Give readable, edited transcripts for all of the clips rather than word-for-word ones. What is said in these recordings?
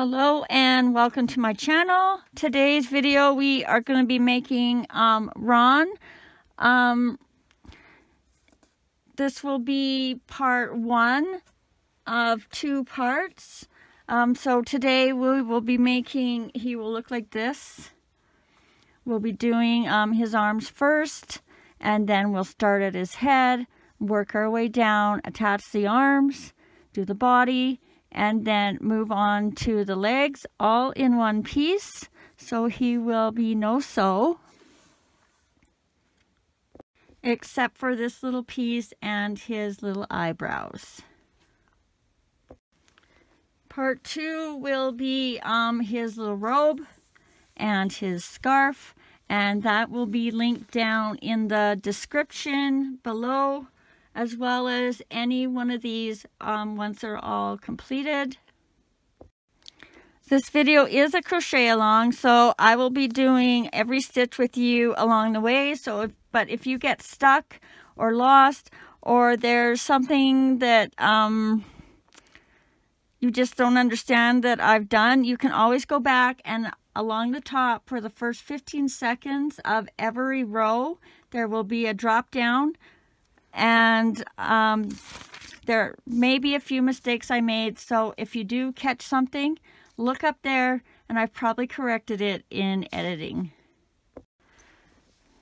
Hello and welcome to my channel. Today's video we are going to be making RON. This will be part one of two parts. So today we will be making, he will look like this. We'll be doing his arms first and then we'll start at his head, work our way down, attach the arms, do the body, and then move on to the legs all in one piece, so he will be no sew except for this little piece and his little eyebrows. Part two will be his little robe and his scarf, and that will be linked down in the description below, as well as any one of these once they're all completed. This video is a crochet along, so I will be doing every stitch with you along the way. But if you get stuck or lost, or there's something that you just don't understand that I've done, you can always go back, and along the top for the first 15 seconds of every row, there will be a drop down. And there may be a few mistakes I made, so if you do catch something, look up there, and I've probably corrected it in editing.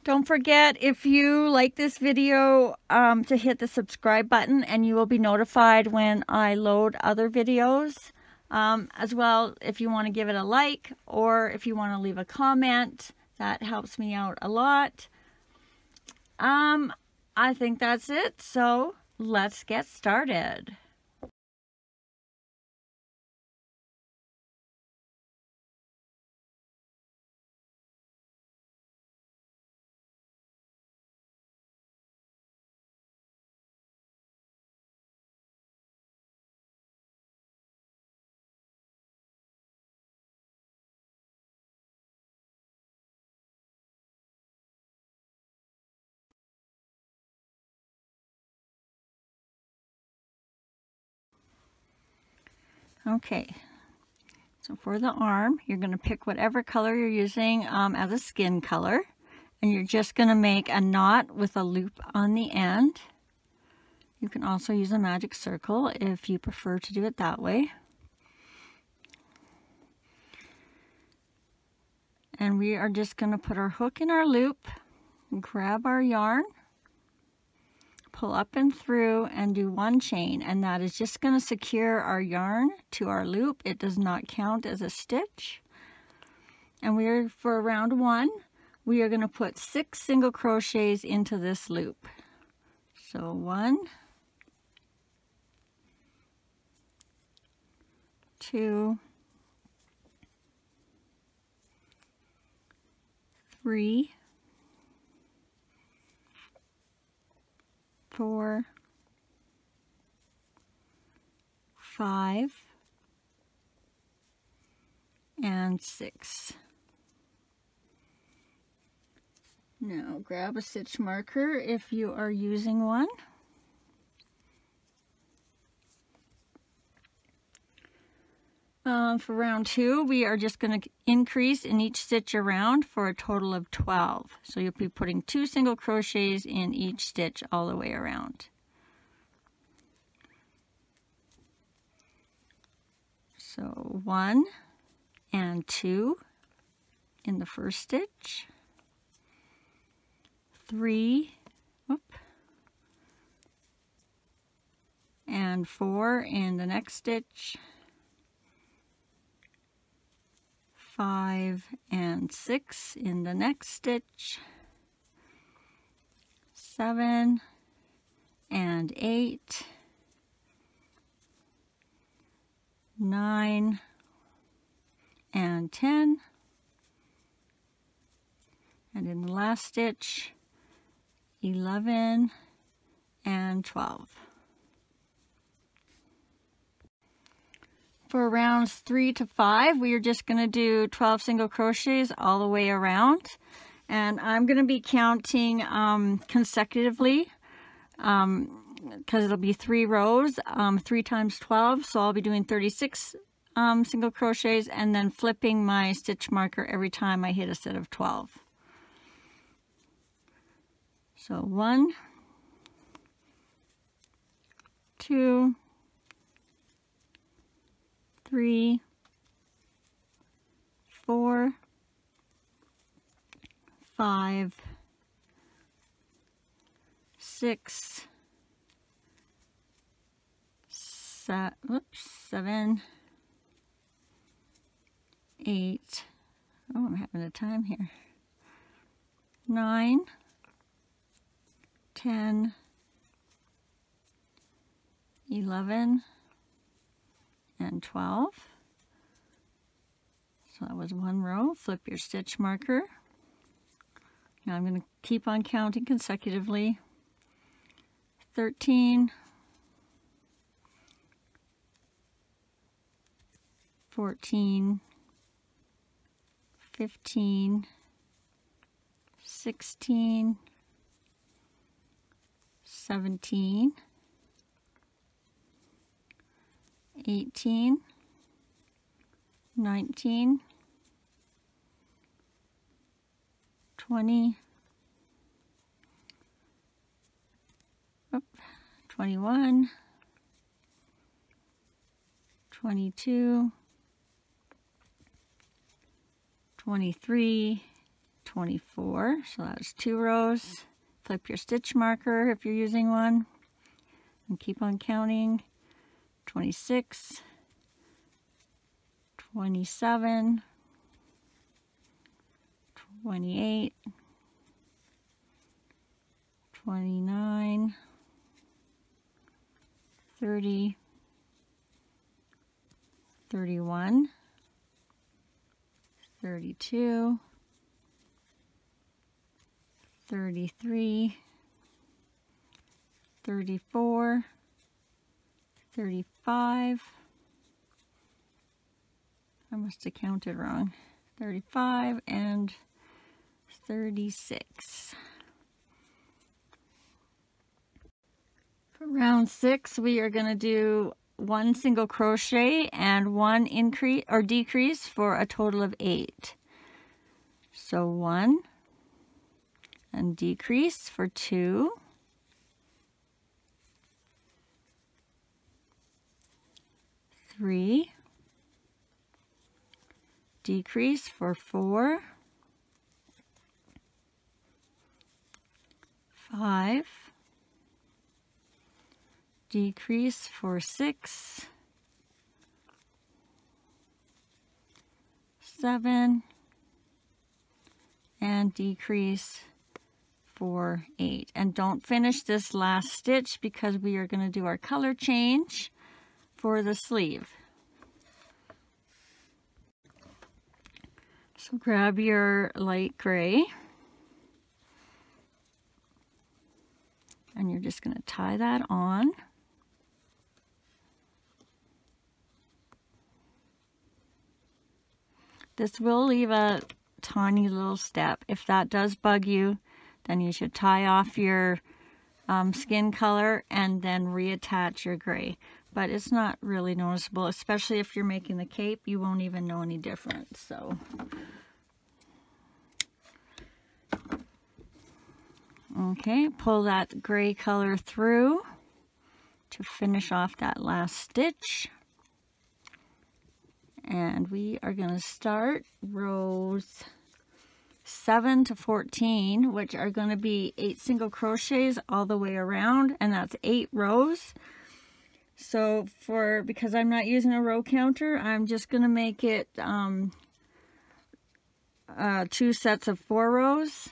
Don't forget, if you like this video, to hit the subscribe button, and you will be notified when I load other videos. As well, if you want to give it a like, or if you want to leave a comment, that helps me out a lot. I think that's it, so let's get started. Okay, so for the arm, you're going to pick whatever color you're using as a skin color, and you're just going to make a knot with a loop on the end. You can also use a magic circle if you prefer to do it that way. And we are just going to put our hook in our loop, grab our yarn, pull up and through, and do one chain, and that is just going to secure our yarn to our loop. It does not count as a stitch. And for round one, we are going to put 6 single crochets into this loop. So 1, 2, 3, 4, 5, and 6. Now grab a stitch marker if you are using one, for round two we are just going to increase in each stitch around for a total of 12, so you'll be putting 2 single crochets in each stitch all the way around. So 1 and 2 in the first stitch, 3 and 4 in the next stitch, 5 and 6 in the next stitch, 7 and 8, 9 and 10, and in the last stitch 11 and 12. For rounds 3 to 5, we are just going to do 12 single crochets all the way around, and I'm going to be counting consecutively, because it'll be 3 rows, 3 times 12, so I'll be doing 36 single crochets and then flipping my stitch marker every time I hit a set of 12. So 1, 2, 3, 4, 5, 6, 7, 8. Oh, I'm having a time here. 9, 10, 11, and 12. So that was one row. Flip your stitch marker. Now I'm going to keep on counting consecutively. 13, 14, 15, 16, 17, 18, 19, 20, 21, 22, 23, 24. So that was two rows. Flip your stitch marker if you're using one and keep on counting. 26, 27, 28, 29, 30, 31, 32, 33, 34, 35. I must have counted wrong. 35 and 36. For round 6, we are going to do 1 single crochet and 1 increase or decrease for a total of 8. So 1 and decrease for 2. Three, decrease for 4, 5, decrease for 6, 7, and decrease for 8. And don't finish this last stitch because we are going to do our color change for the sleeve. So grab your light gray and you're just going to tie that on. This will leave a tiny little step. If that does bug you, then you should tie off your skin color and then reattach your gray. But it's not really noticeable, especially if you're making the cape, you won't even know any difference. So, okay, pull that gray color through to finish off that last stitch. And we are going to start rows 7 to 14, which are going to be 8 single crochets all the way around, and that's 8 rows. So because I'm not using a row counter, I'm just going to make it 2 sets of 4 rows.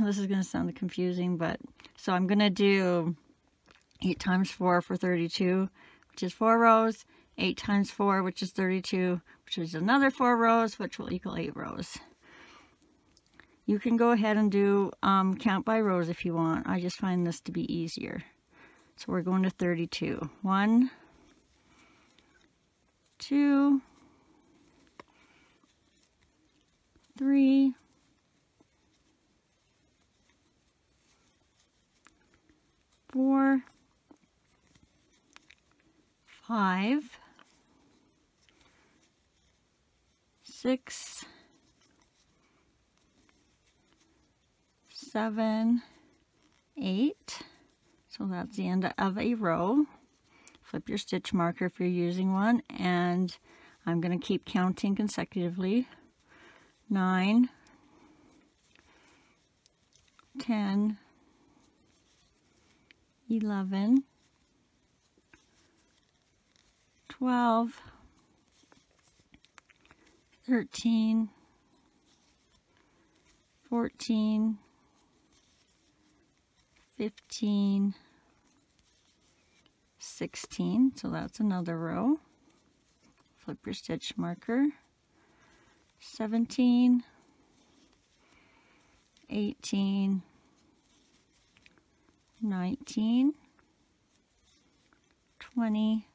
This is going to sound confusing, but so I'm going to do 8 times 4 for 32, which is 4 rows, 8 times 4, which is 32, which is another 4 rows, which will equal 8 rows. You can go ahead and do count by rows if you want. I just find this to be easier. So we're going to 32. 1, 2, 3, 4, 5, 6, 7, 8. So that's the end of a row. Flip your stitch marker if you're using one, and I'm going to keep counting consecutively. 9, 10, 11, 12, 13, 14, 15, 16, so that's another row. Flip your stitch marker. 17, 18, 19, 20,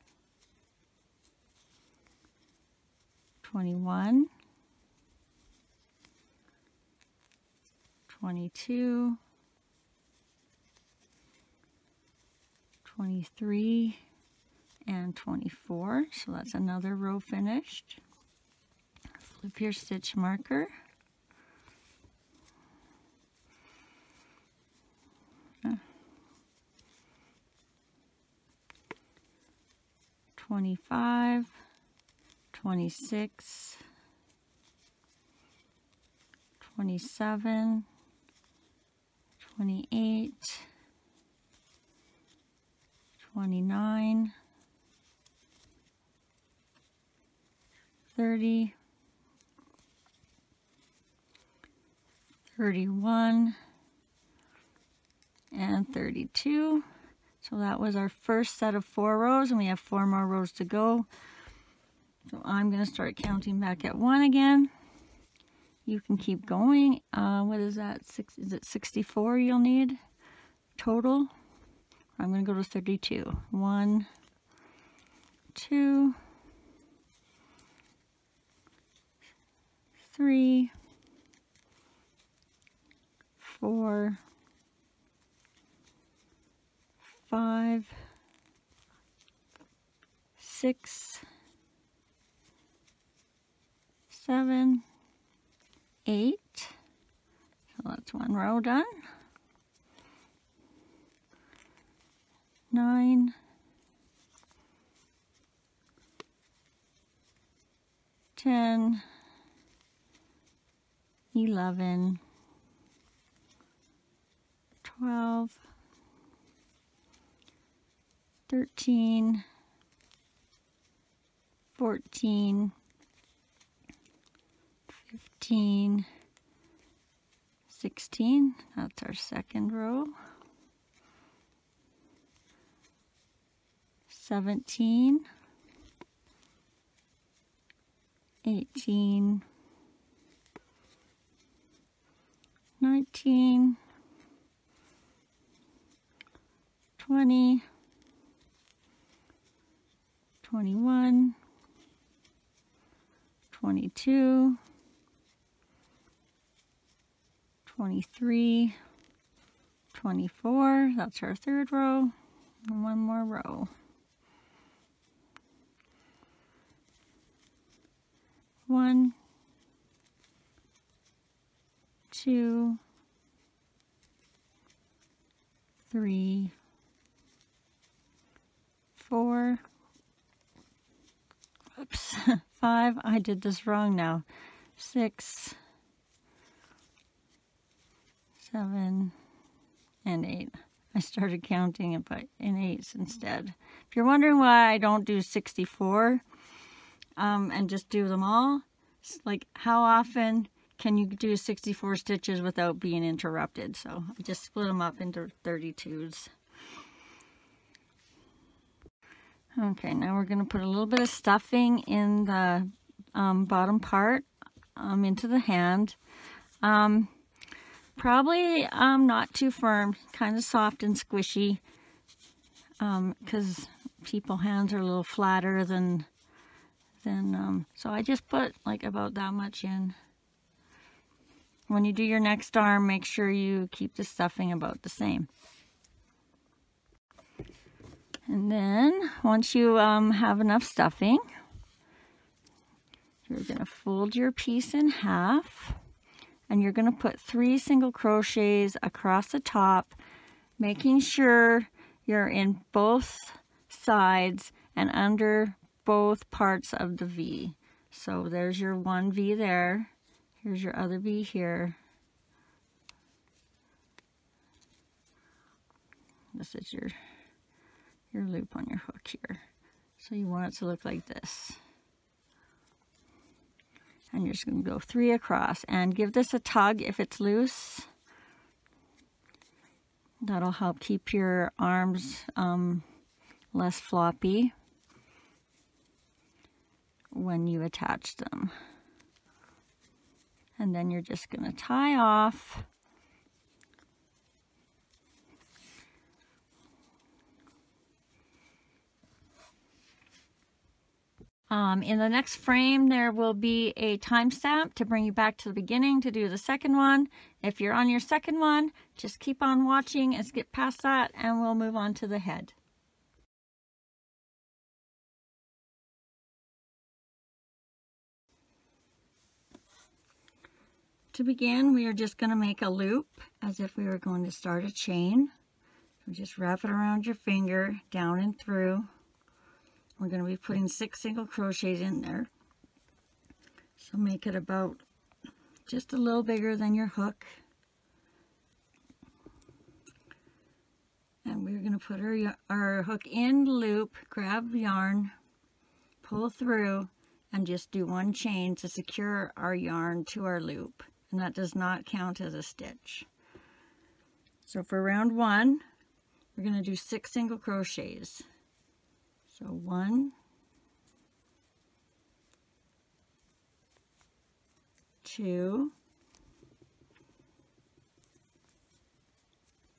21, 22, 23, and 24. So that's another row finished. Flip your stitch marker. Yeah. 25, 26, 27, 28, 29, 30, 31, and 32. So that was our first set of 4 rows, and we have 4 more rows to go. So I'm going to start counting back at 1 again. You can keep going. What is that? Is it 64 you'll need total? I'm going to go to 32. 1, 2, 3, 4, 5, 6, 7, 8. So that's one row done. 9, 10, 11, 12, 13, 14, 15, 16. That's our second row. 17, 18, 19, 20, 21, 22, 23, 24. That's our third row. And one more row. One, two, three, 4, oops, 5, I did this wrong now, 6, 7, and 8. I started counting it in 8s instead. If you're wondering why I don't do 64, and just do them all. It's like, how often can you do 64 stitches without being interrupted? So I just split them up into 32s. Okay, now we're going to put a little bit of stuffing in the bottom part into the hand. Probably not too firm, kind of soft and squishy, because people's hands are a little flatter than so I just put like about that much in. When you do your next arm, make sure you keep the stuffing about the same. And then once you have enough stuffing, you're gonna fold your piece in half, and you're going to put 3 single crochets across the top, making sure you're in both sides and under both parts of the V. So there's your one V there, here's your other V here. This is your loop on your hook here. So you want it to look like this. And you're just going to go 3 across and give this a tug if it's loose. That'll help keep your arms less floppy when you attach them. And then you're just going to tie off. In the next frame, there will be a timestamp to bring you back to the beginning to do the second one. If you're on your second one, just keep on watching and skip past that, and we'll move on to the head. To begin, we are just going to make a loop as if we were going to start a chain. So just wrap it around your finger, down and through. We're going to be putting 6 single crochets in there. So make it about just a little bigger than your hook. And we're going to put our hook in the loop, grab yarn, pull through, and just do 1 chain to secure our yarn to our loop. And that does not count as a stitch. So for round 1, we're going to do 6 single crochets. So 1, 2,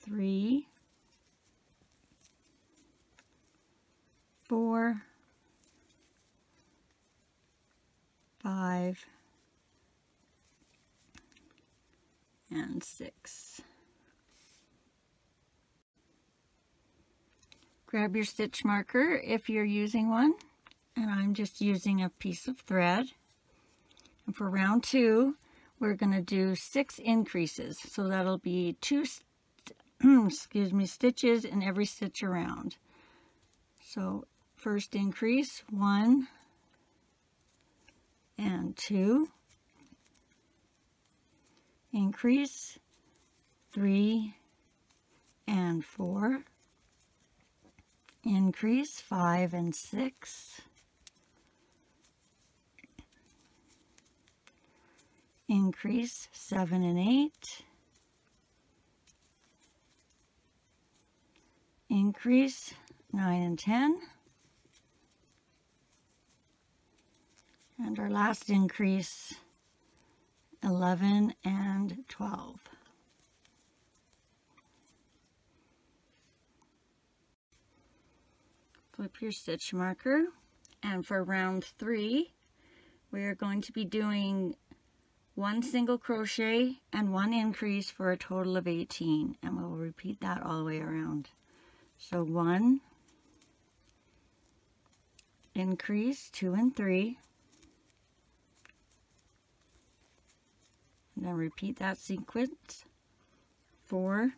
3, 4, 5, and 6. Grab your stitch marker if you're using one, and I'm just using a piece of thread. And for round 2, we're going to do 6 increases. So that'll be 2 stitches in every stitch around. So first increase, 1 and 2. Increase, 3 and 4. Increase, 5 and 6. Increase, 7 and 8. Increase, 9 and 10. And our last increase, 11 and 12. Flip your stitch marker, and for round 3 we are going to be doing 1 single crochet and 1 increase for a total of 18, and we'll repeat that all the way around. So 1 increase, 2 and 3, and then repeat that sequence, 4,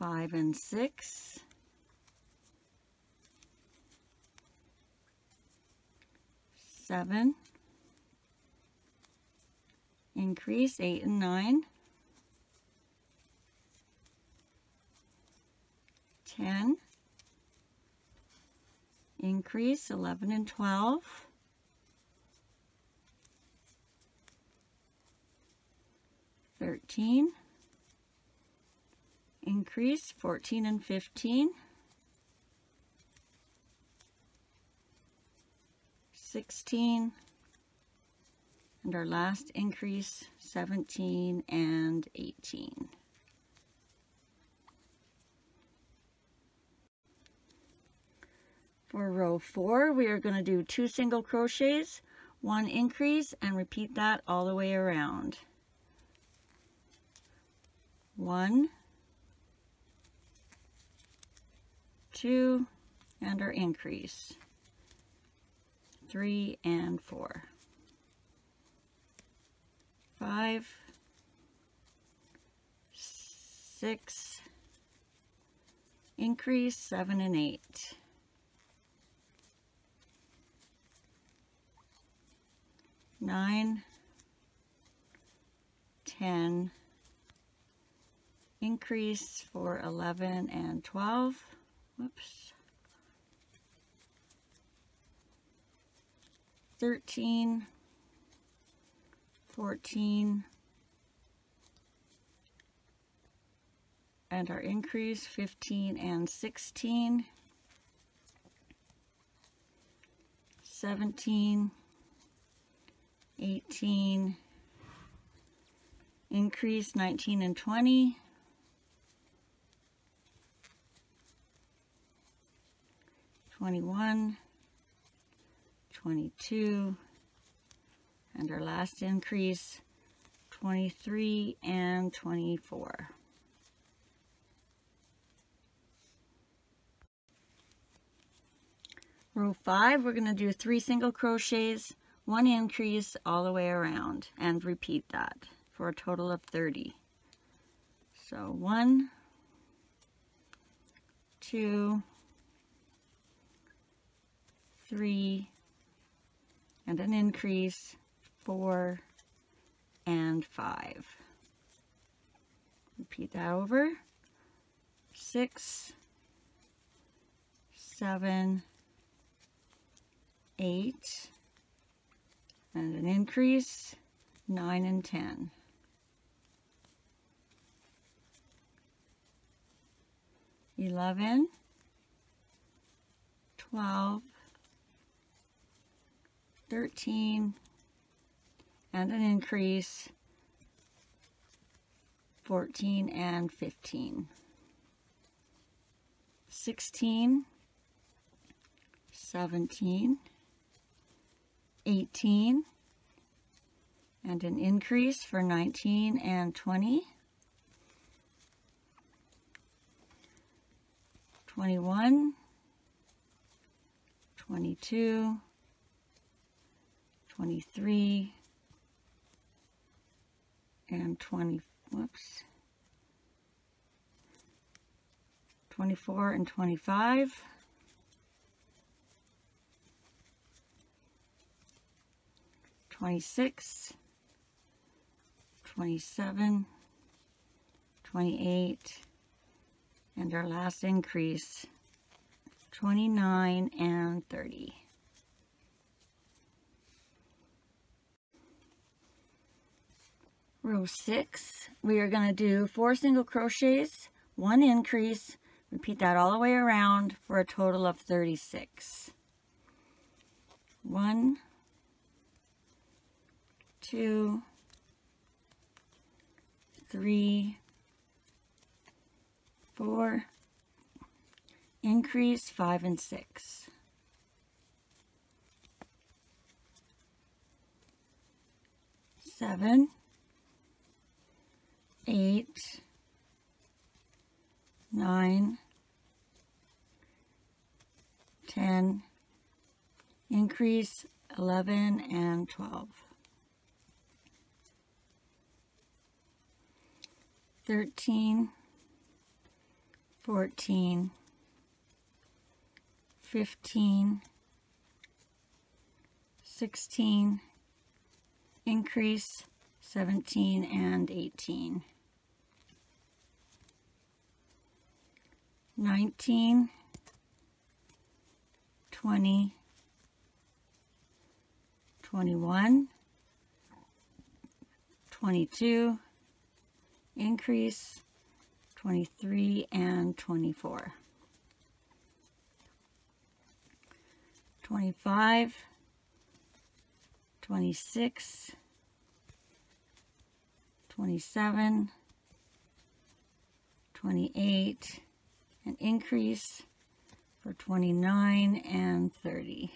5 and 6. 7, increase, 8 and 9, 10, increase, 11 and 12, 13, increase, 14 and 15, 16, and our last increase, 17 and 18. For row 4, we are going to do 2 single crochets, 1 increase, and repeat that all the way around. 1, 2, and our increase. 3 and 4, 5, 6, increase 7 and 8. Nine, 10, increase for 11 and 12, whoops, 13, 14, and our increase 15 and 16, 17, 18, increase 19 and 20, 21, 22, and our last increase 23 and 24. Row 5, we're going to do 3 single crochets, 1 increase all the way around, and repeat that for a total of 30. So 1, 2, 3, and an increase, 4 and 5. Repeat that over. 6, 7, 8, and an increase, 9 and 10. $11, $12, 13, and an increase, 14 and 15. 16, 17, 18, and an increase for 19 and 20, 21, 22, 23, and 24 and 25, 26, 27, 28, and our last increase, 29 and 30. Row 6, we are going to do 4 single crochets, 1 increase, repeat that all the way around for a total of 36. 1, 2, 3, 4, increase 5 and 6. 7, 8, 9, 10, increase 11 and 12, 13, 14, 15, 16, increase 17 and 18. 19, 20, 21, 22, increase 23 and 24, 25, 26, 27, 28, an increase for 29 and 30,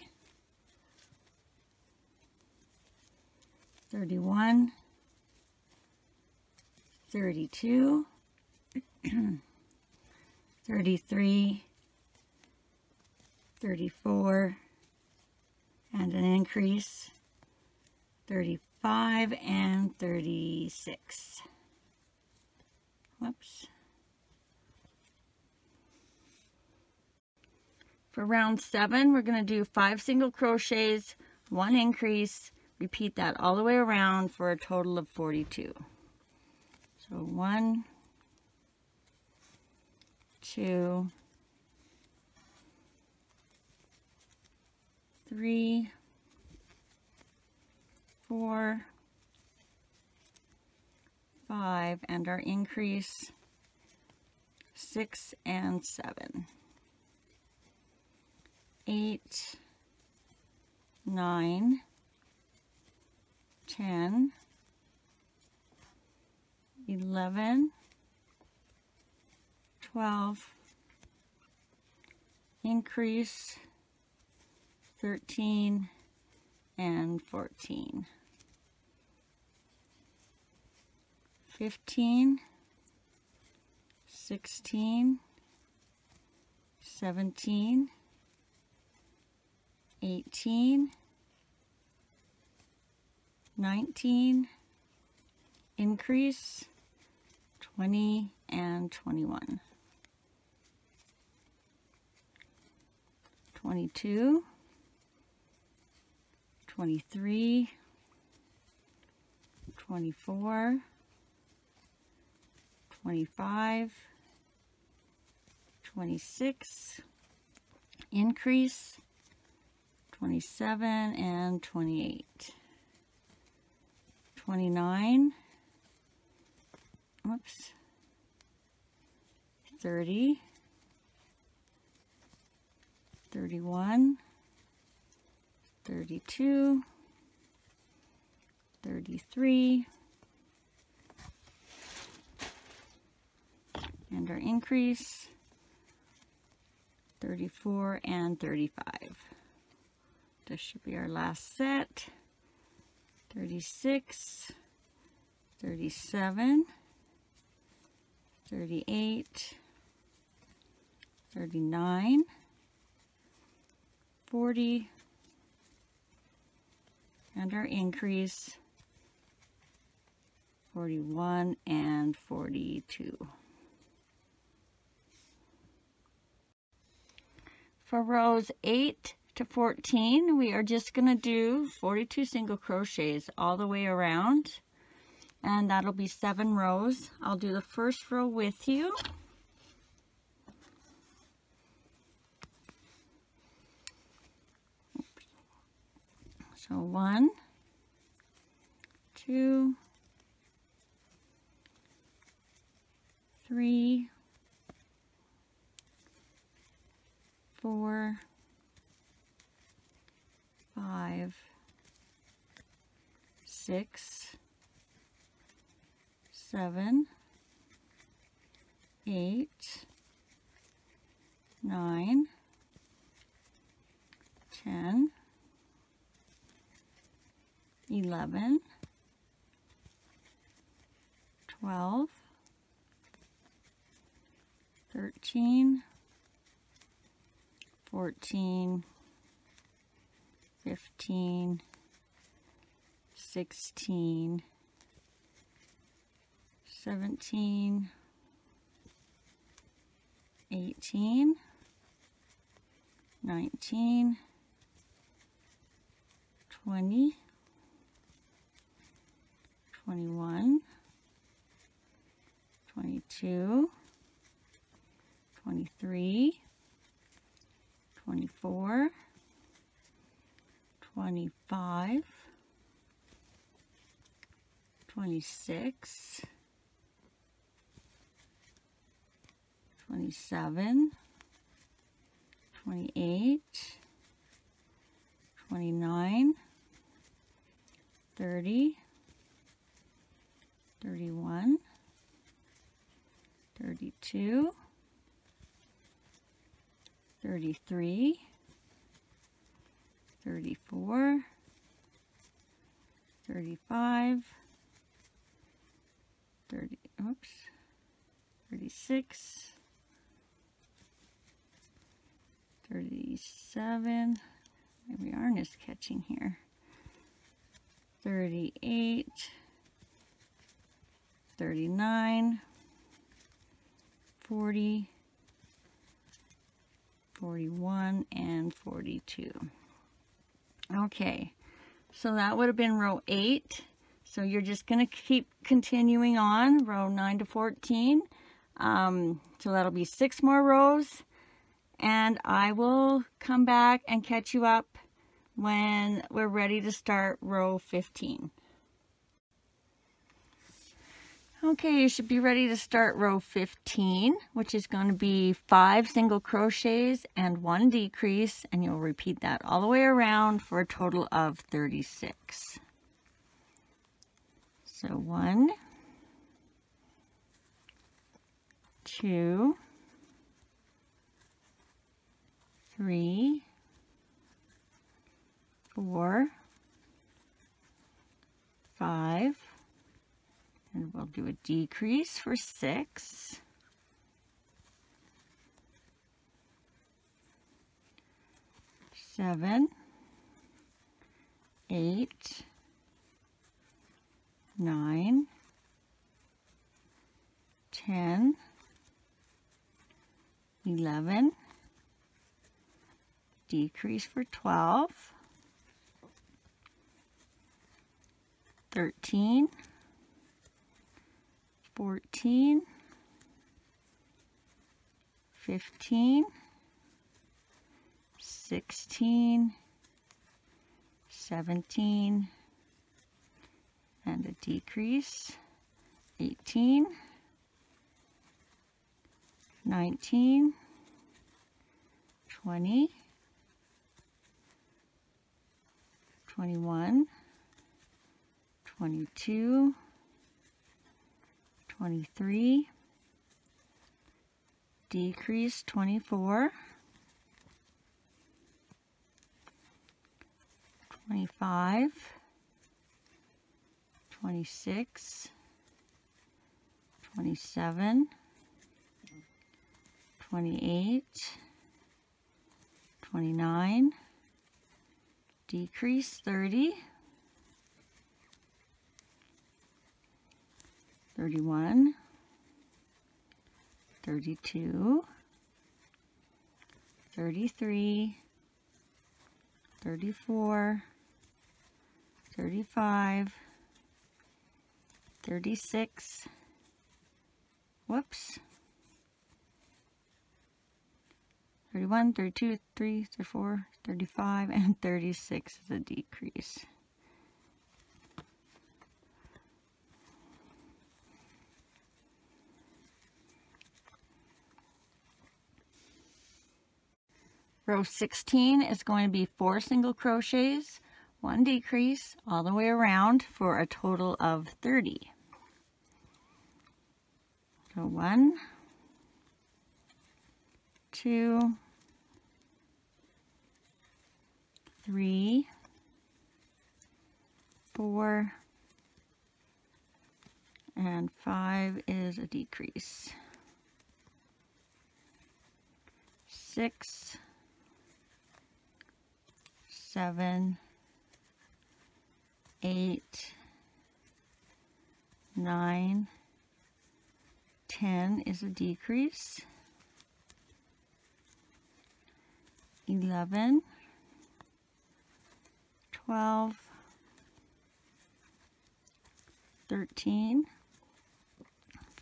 31, 32, 33, 34, and an increase 35 and 36. Whoops. For round 7, we're going to do 5 single crochets, 1 increase, repeat that all the way around for a total of 42. So 1, 2, 3, 4, 5, and our increase 6 and 7. 8, 9, 10, 11, 12, increase 13 and 14, 15, 16, 17, 18, 19, increase 20 and 21, 22, 23, 24, 25, 26, increase 27 and 28, 29, oops, 30, 31, 32, 33, and our increase 34 and 35. This should be our last set. 36, 37, 38, 39, 40, and our increase 41 and 42. For rows 8 to 14, we are just going to do 42 single crochets all the way around, and that'll be 7 rows. I'll do the first row with you. So 1, 2, 3, 4, 5, 6, 7, 8, 9, 10. 11, 12, 13, 14, 15, 16, 17, 18, 19, 20, 21, 22, 23, 24, 25, 26, 27, 28, 29, 30, 31, 32, 33, 34, 35, 36, 37, Maybe Arn is catching here. 38, 39, 40, 41, and 42. Okay, so that would have been row 8. So you're just going to keep continuing on, row 9 to 14. So that'll be 6 more rows. And I will come back and catch you up when we're ready to start row 15. Okay, you should be ready to start row 15, which is going to be 5 single crochets and 1 decrease, and you'll repeat that all the way around for a total of 36. So 1, 2, 3, 4, 5, and we'll do a decrease for 6, 7, 8, 9, 10, 11, decrease for 12, 13, 14, 15, 16, 17, and a decrease, 18, 19, 20, 21, 22, 23, decrease 24, 25, 26, 27, 28, 29, decrease 30, 31, 32, 33, 34, 35, 36, whoops, 31, 32, 3, 34, 35, and 36 is a decrease. Row 16 is going to be 4 single crochets, 1 decrease all the way around for a total of 30. So 1, 2, 3, 4, and 5 is a decrease. 6, 7, 8, 9, 10 is a decrease. 11, 12, 13,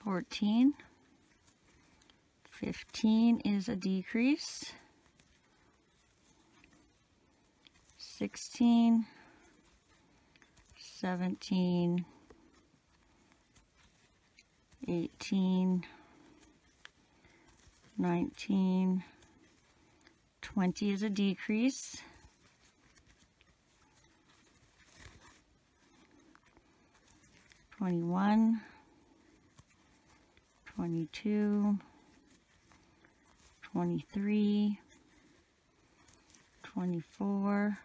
14, 15 is a decrease. 16, 17, 18, 19, 20 is a decrease. 21, 22, 23, 24,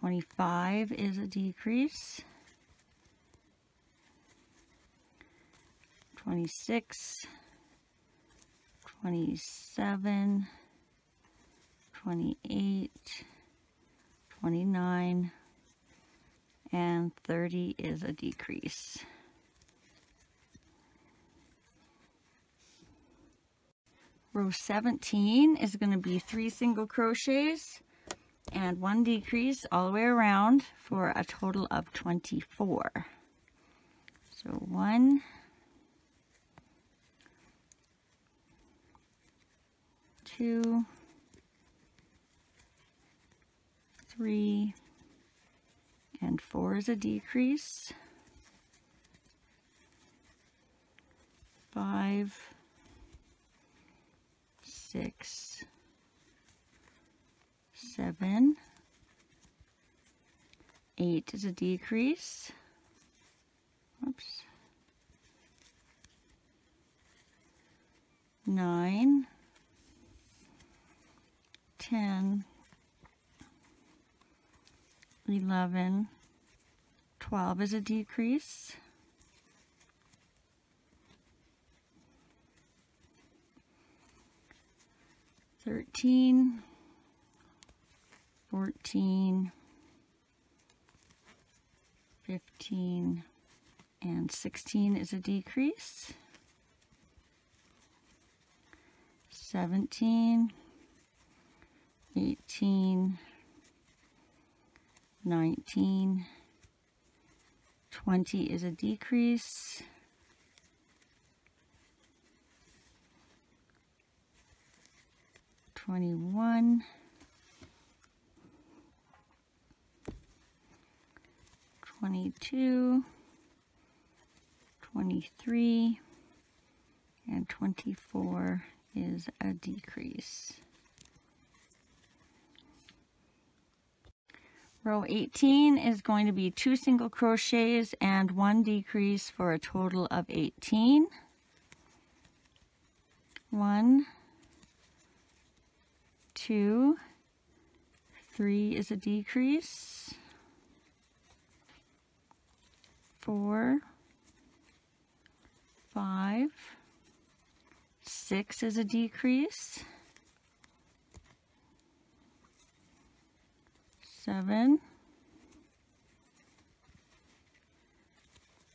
25 is a decrease. 26, 27, 28, 29, and 30 is a decrease. Row 17 is going to be 3 single crochets and 1 decrease all the way around for a total of 24. So 1, 2, 3, and 4 is a decrease. 5, 6, 7, 8 is a decrease. Oops. 9, 10, 11, 12 is a decrease. 13, 14, 15, and 16 is a decrease. 17, 18, 19, 20 is a decrease. 21, 22, 23, and 24 is a decrease. Row 18 is going to be 2 single crochets and 1 decrease for a total of 18. 1, 2, 3 is a decrease. 4, 5, 6 is a decrease. 7,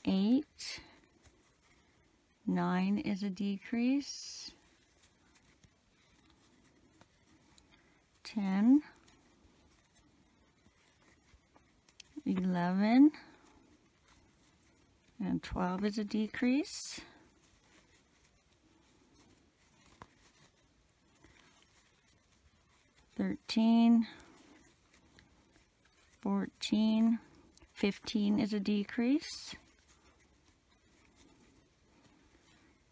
8, 9 is a decrease. 10, 11, and 12 is a decrease. 13, 14, 15 is a decrease.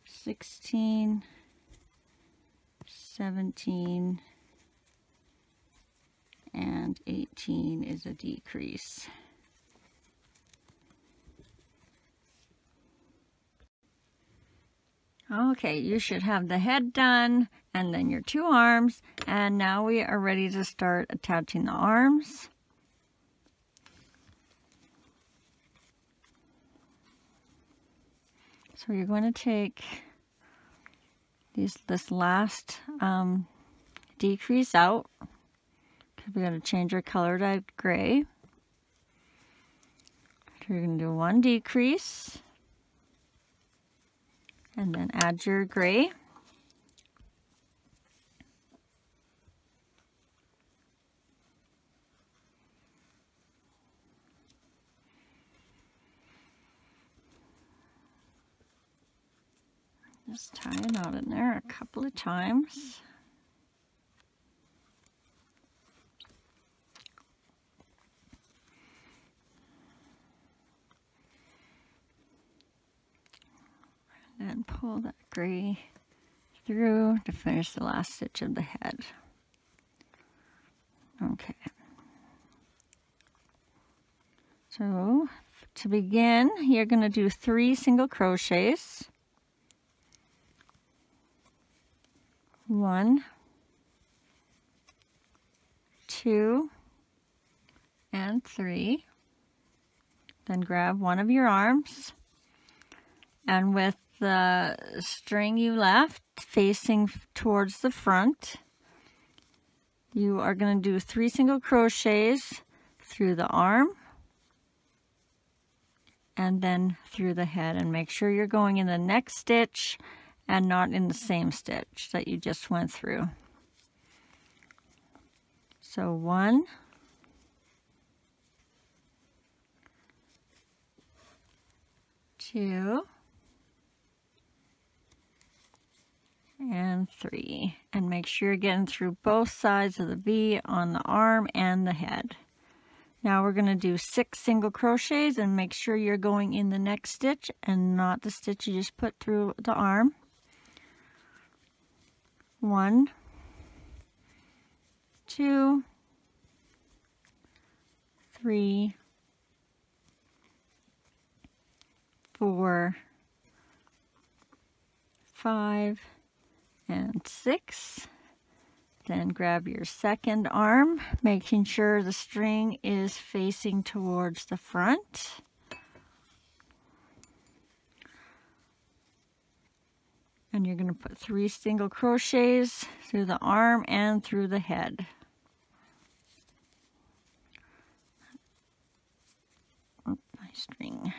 16, 17, and 18 is a decrease. Okay, you should have the head done and then your 2 arms, and now we are ready to start attaching the arms. So you're going to take this last decrease out. We're going to change our color to gray. So you're going to do 1 decrease and then add your gray. Just tie a knot in there a couple of times. And pull that gray through to finish the last stitch of the head. Okay. So to begin, you're going to do 3 single crochets. 1, 2, and 3. Then grab one of your arms, and with the string you left facing towards the front, you are going to do 3 single crochets through the arm and then through the head, and make sure you're going in the next stitch and not in the same stitch that you just went through. So 1, 2, and 3, and make sure you're getting through both sides of the V on the arm and the head. Now we're going to do 6 single crochets, and make sure you're going in the next stitch and not the stitch you just put through the arm. 1, 2, 3, 4, 5, and 6. Then grab your second arm, making sure the string is facing towards the front. And you're going to put 3 single crochets through the arm and through the head. Oop, my string.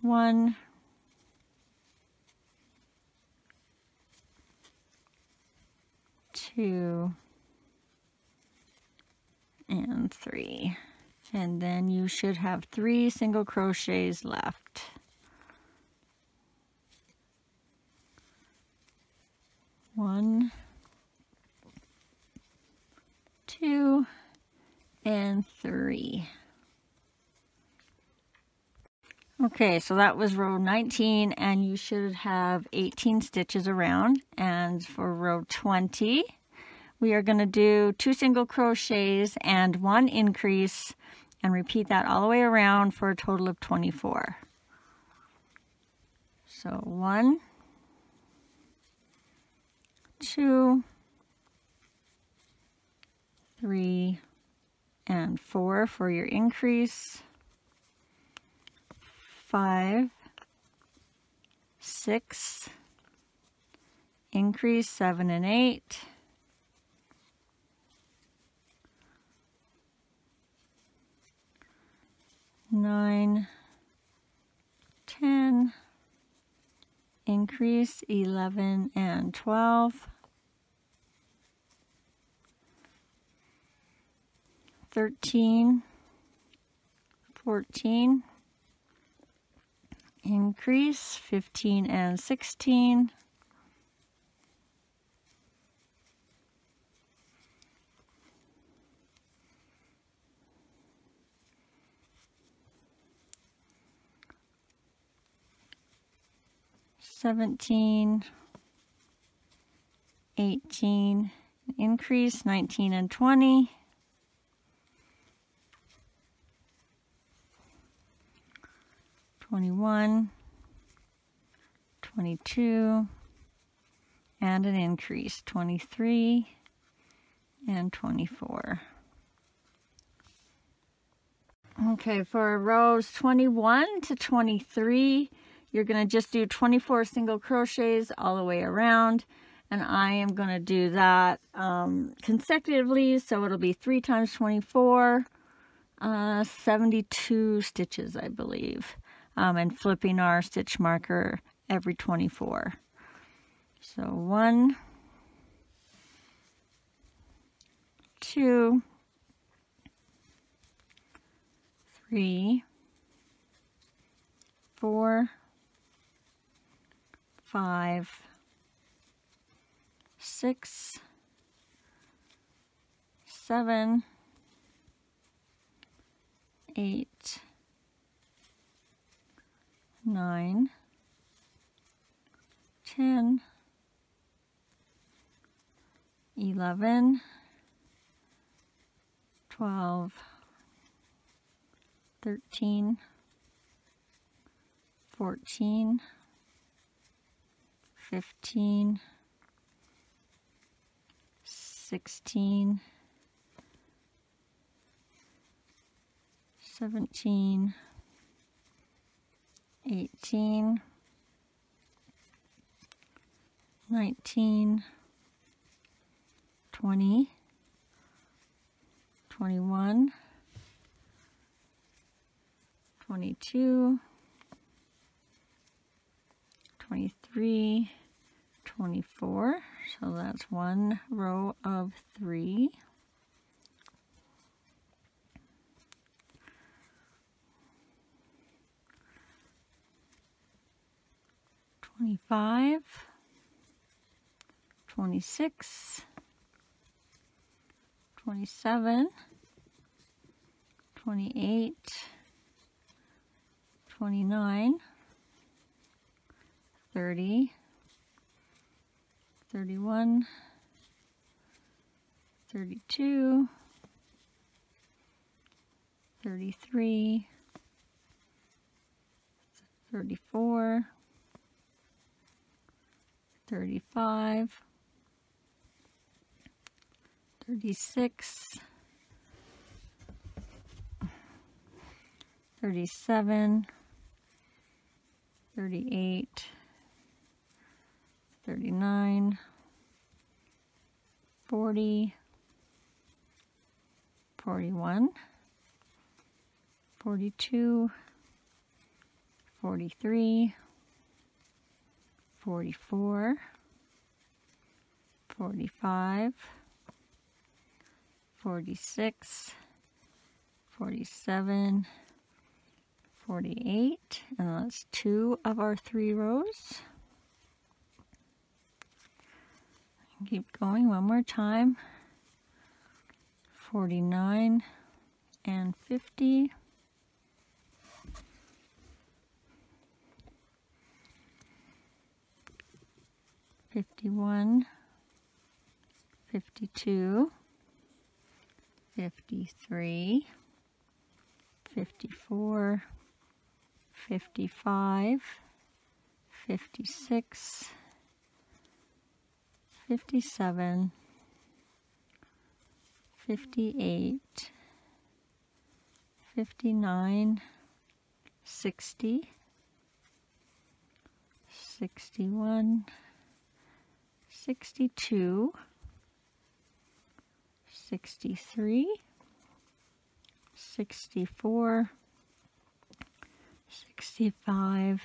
1, 2, and 3, and then you should have 3 single crochets left. One, two, and three. Okay, so that was row 19, and you should have 18 stitches around. And for row 20, we are going to do 2 single crochets and 1 increase, and repeat that all the way around for a total of 24. So 1, 2, 3, and 4 for your increase. 5, 6, increase, 7 and 8, 9, 10, increase, 11 and 12, 13, 14, increase, 15 and 16, 17, 18, increase, 19 and 20, 21, 22, and an increase, 23 and 24. Okay, for rows 21 to 23, you're going to just do 24 single crochets all the way around, and I am going to do that consecutively, so it'll be 3 times 24, 72 stitches, I believe. And flipping our stitch marker every 24. So 2, 3, 4, 5, 6, 7, 8, 9, 10, 11, 12, 13, 14, 15, 16, 17, 18, 19, 20, 21, 22, 23, 24. So that's one row of three. Five, 26, 27, 28, 29, 30, 31, 32, 33, 34, 35, 36, 37, 38, 39, 40, 41, 42, 43, 44, 45, 46, 47, 48, and that's two of our three rows. Keep going one more time. 49 and 50. 51, 52, 53, 54, 55, 56, 57, 58, 59, 60, 61, 62, 63, 64, 65,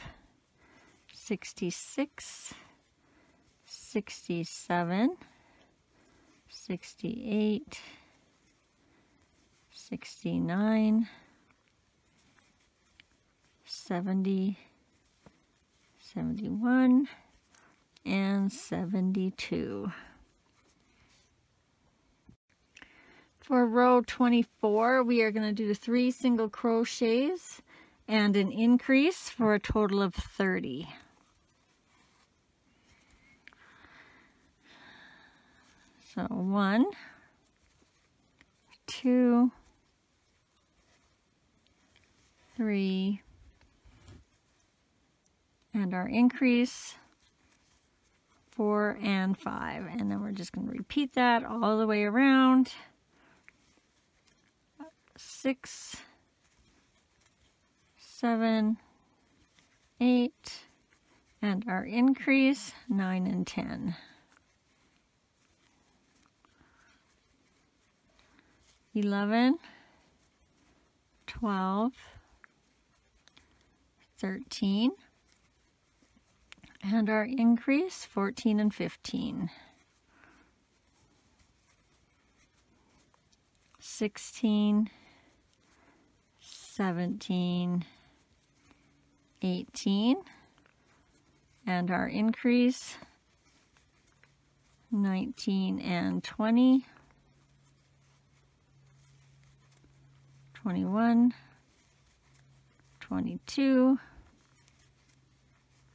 66, 67, 68, 69, 70, 71, and 72. For row 24, we are going to do 3 single crochets and an increase for a total of 30. So 1, 2, 3, and our increase 4 and 5, and then we're just going to repeat that all the way around. 6, 7, 8, and our increase 9 and 10. 11, 12, 13, and our increase 14 and 15. 16, 17, 18, and our increase 19 and 20, 21, 22,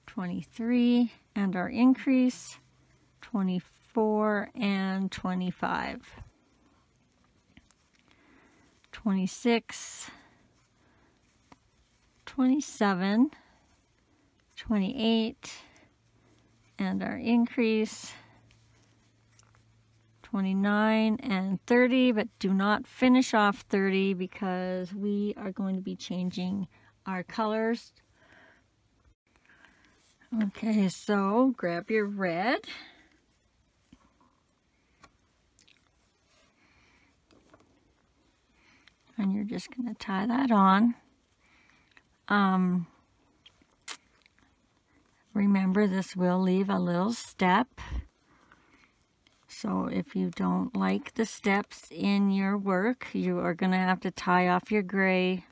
23, and our increase 24 and 25, 26, 27, 28, and our increase 29 and 30, but do not finish off 30 because we are going to be changing our colors. Okay, so grab your red. and you're just going to tie that on. Remember, this will leave a little step, so if you don't like the steps in your work, you are going to have to tie off your gray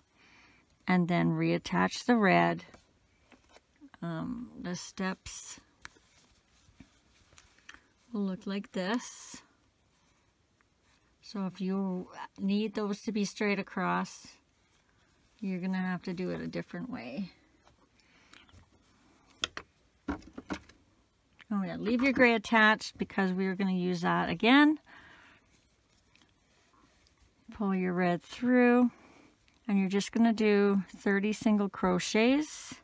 and then reattach the red. The steps will look like this. So if you need those to be straight across, you're going to have to do it a different way. Oh yeah, leave your gray attached because we are going to use that again. Pull your red through, and you're just going to do 30 single crochets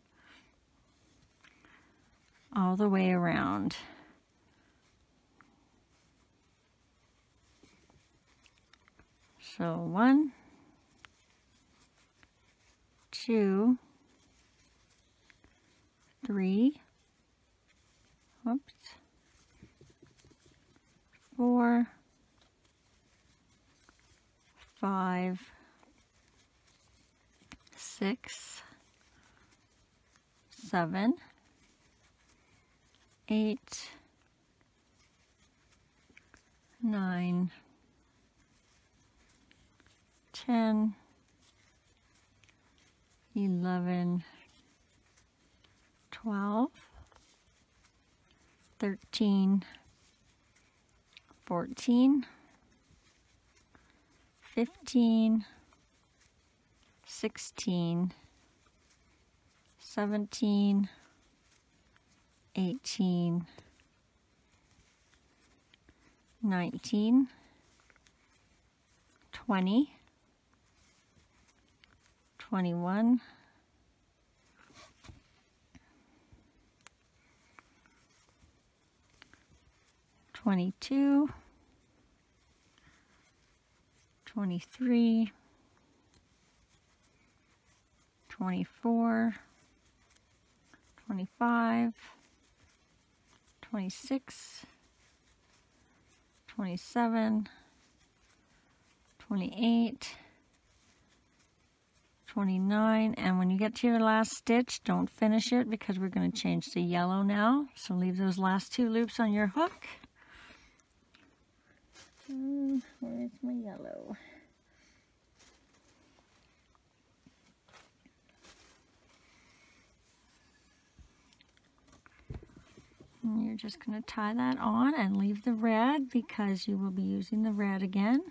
all the way around. So 1, 2, 3. Whoops. 5, 6, 7, 8, 9, 10, 11, 12, 13, 14, 15, 16, 17, 18, 19, 20, 21. Twenty-two, 23, 24, 25, 26, 27, 28, 29, and when you get to your last stitch, don't finish it because we're going to change to yellow now. So leave those last two loops on your hook. Where's my yellow? And you're just going to tie that on and leave the red because you will be using the red again.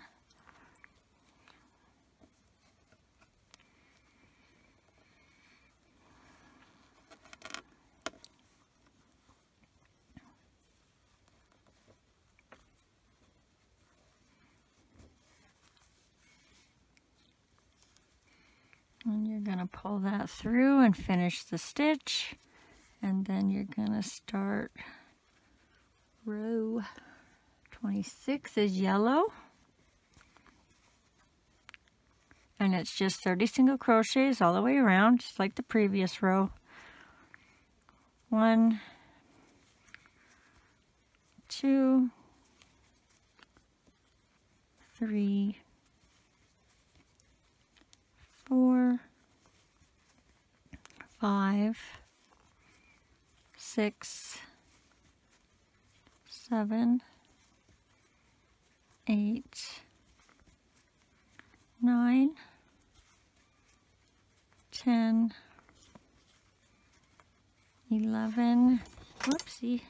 And you're going to pull that through and finish the stitch, and then you're going to start row 26 is yellow, and it's just 30 single crochets all the way around, just like the previous row. 1, 2, 3, 4, 5, 6, 7, 8, 9, 10, 11, whoopsie,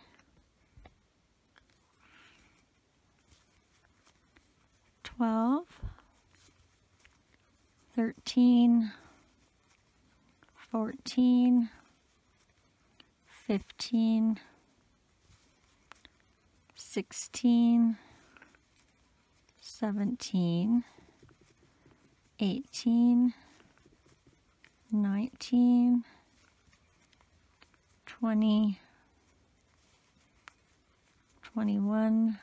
12, 13, 14, 15, 16, 17, 18, 19, 20, 21,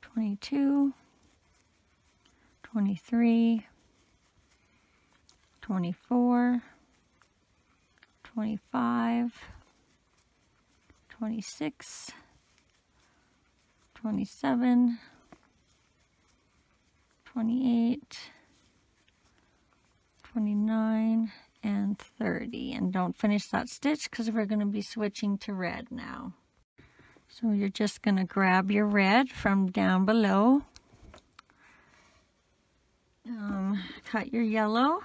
22, 23, 24, 25, 26, 27, 28, 29, and 30. And don't finish that stitch because we're going to be switching to red now. So you're just going to grab your red from down below. Cut your yellow.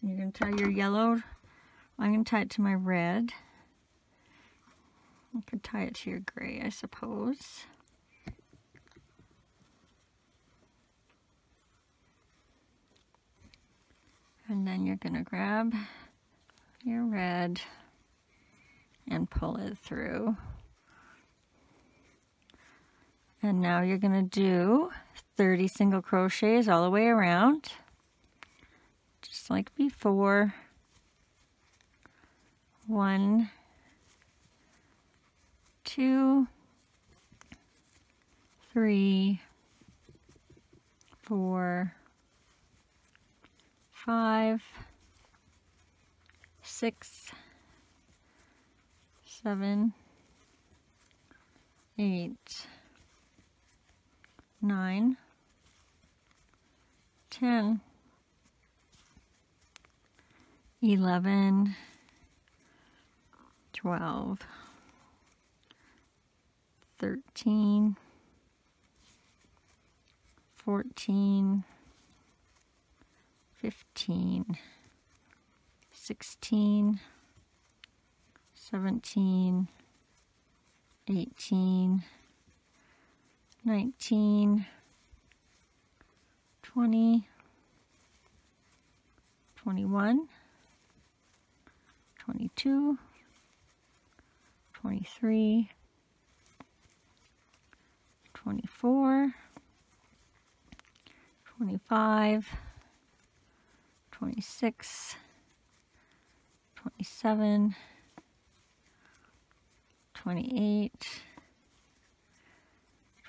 And you're going to tie your yellow. I'm going to tie it to my red. You could tie it to your gray, I suppose. And then you're going to grab your red and pull it through. And now you're going to do 30 single crochets all the way around, just like before. 15, 16, 17, 18, 19, 20, 21, 22, 23, 24, 25, 26, 27, 28,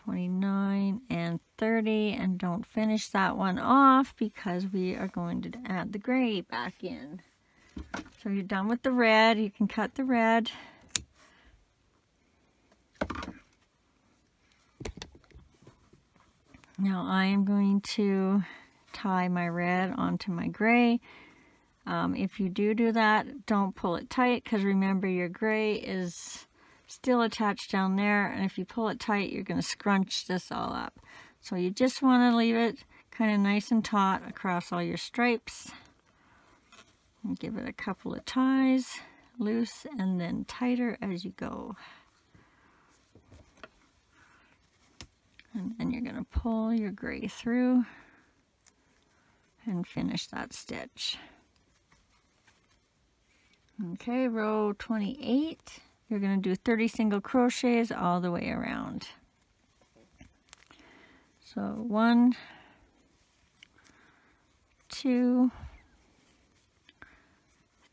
29, and 30. And don't finish that one off because we are going to add the gray back in. So you're done with the red. You can cut the red. Now I am going to tie my red onto my gray. If you do that, don't pull it tight, because remember your gray is still attached down there, and if you pull it tight you're going to scrunch this all up. So you just want to leave it kind of nice and taut across all your stripes. And give it a couple of ties, loose and then tighter as you go. And then you're going to pull your gray through and finish that stitch. Okay, row 28. You're going to do 30 single crochets all the way around. So 23,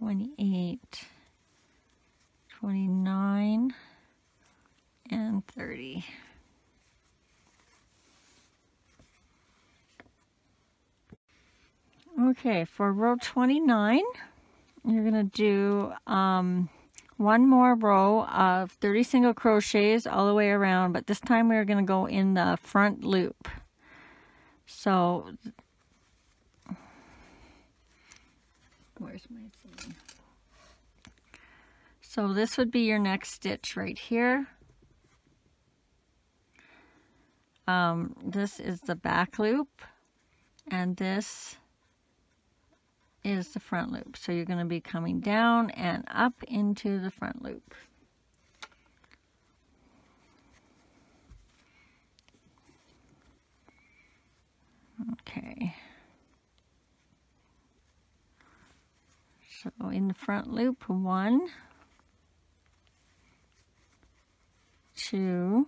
28, 29, and 30. Okay, for row 29, you're going to do one more row of 30 single crochets all the way around, but this time we're going to go in the front loop. So Where's my thing? So this would be your next stitch right here. This is the back loop and this is the front loop. So you're going to be coming down and up into the front loop. Okay. So in the front loop, 1, 2,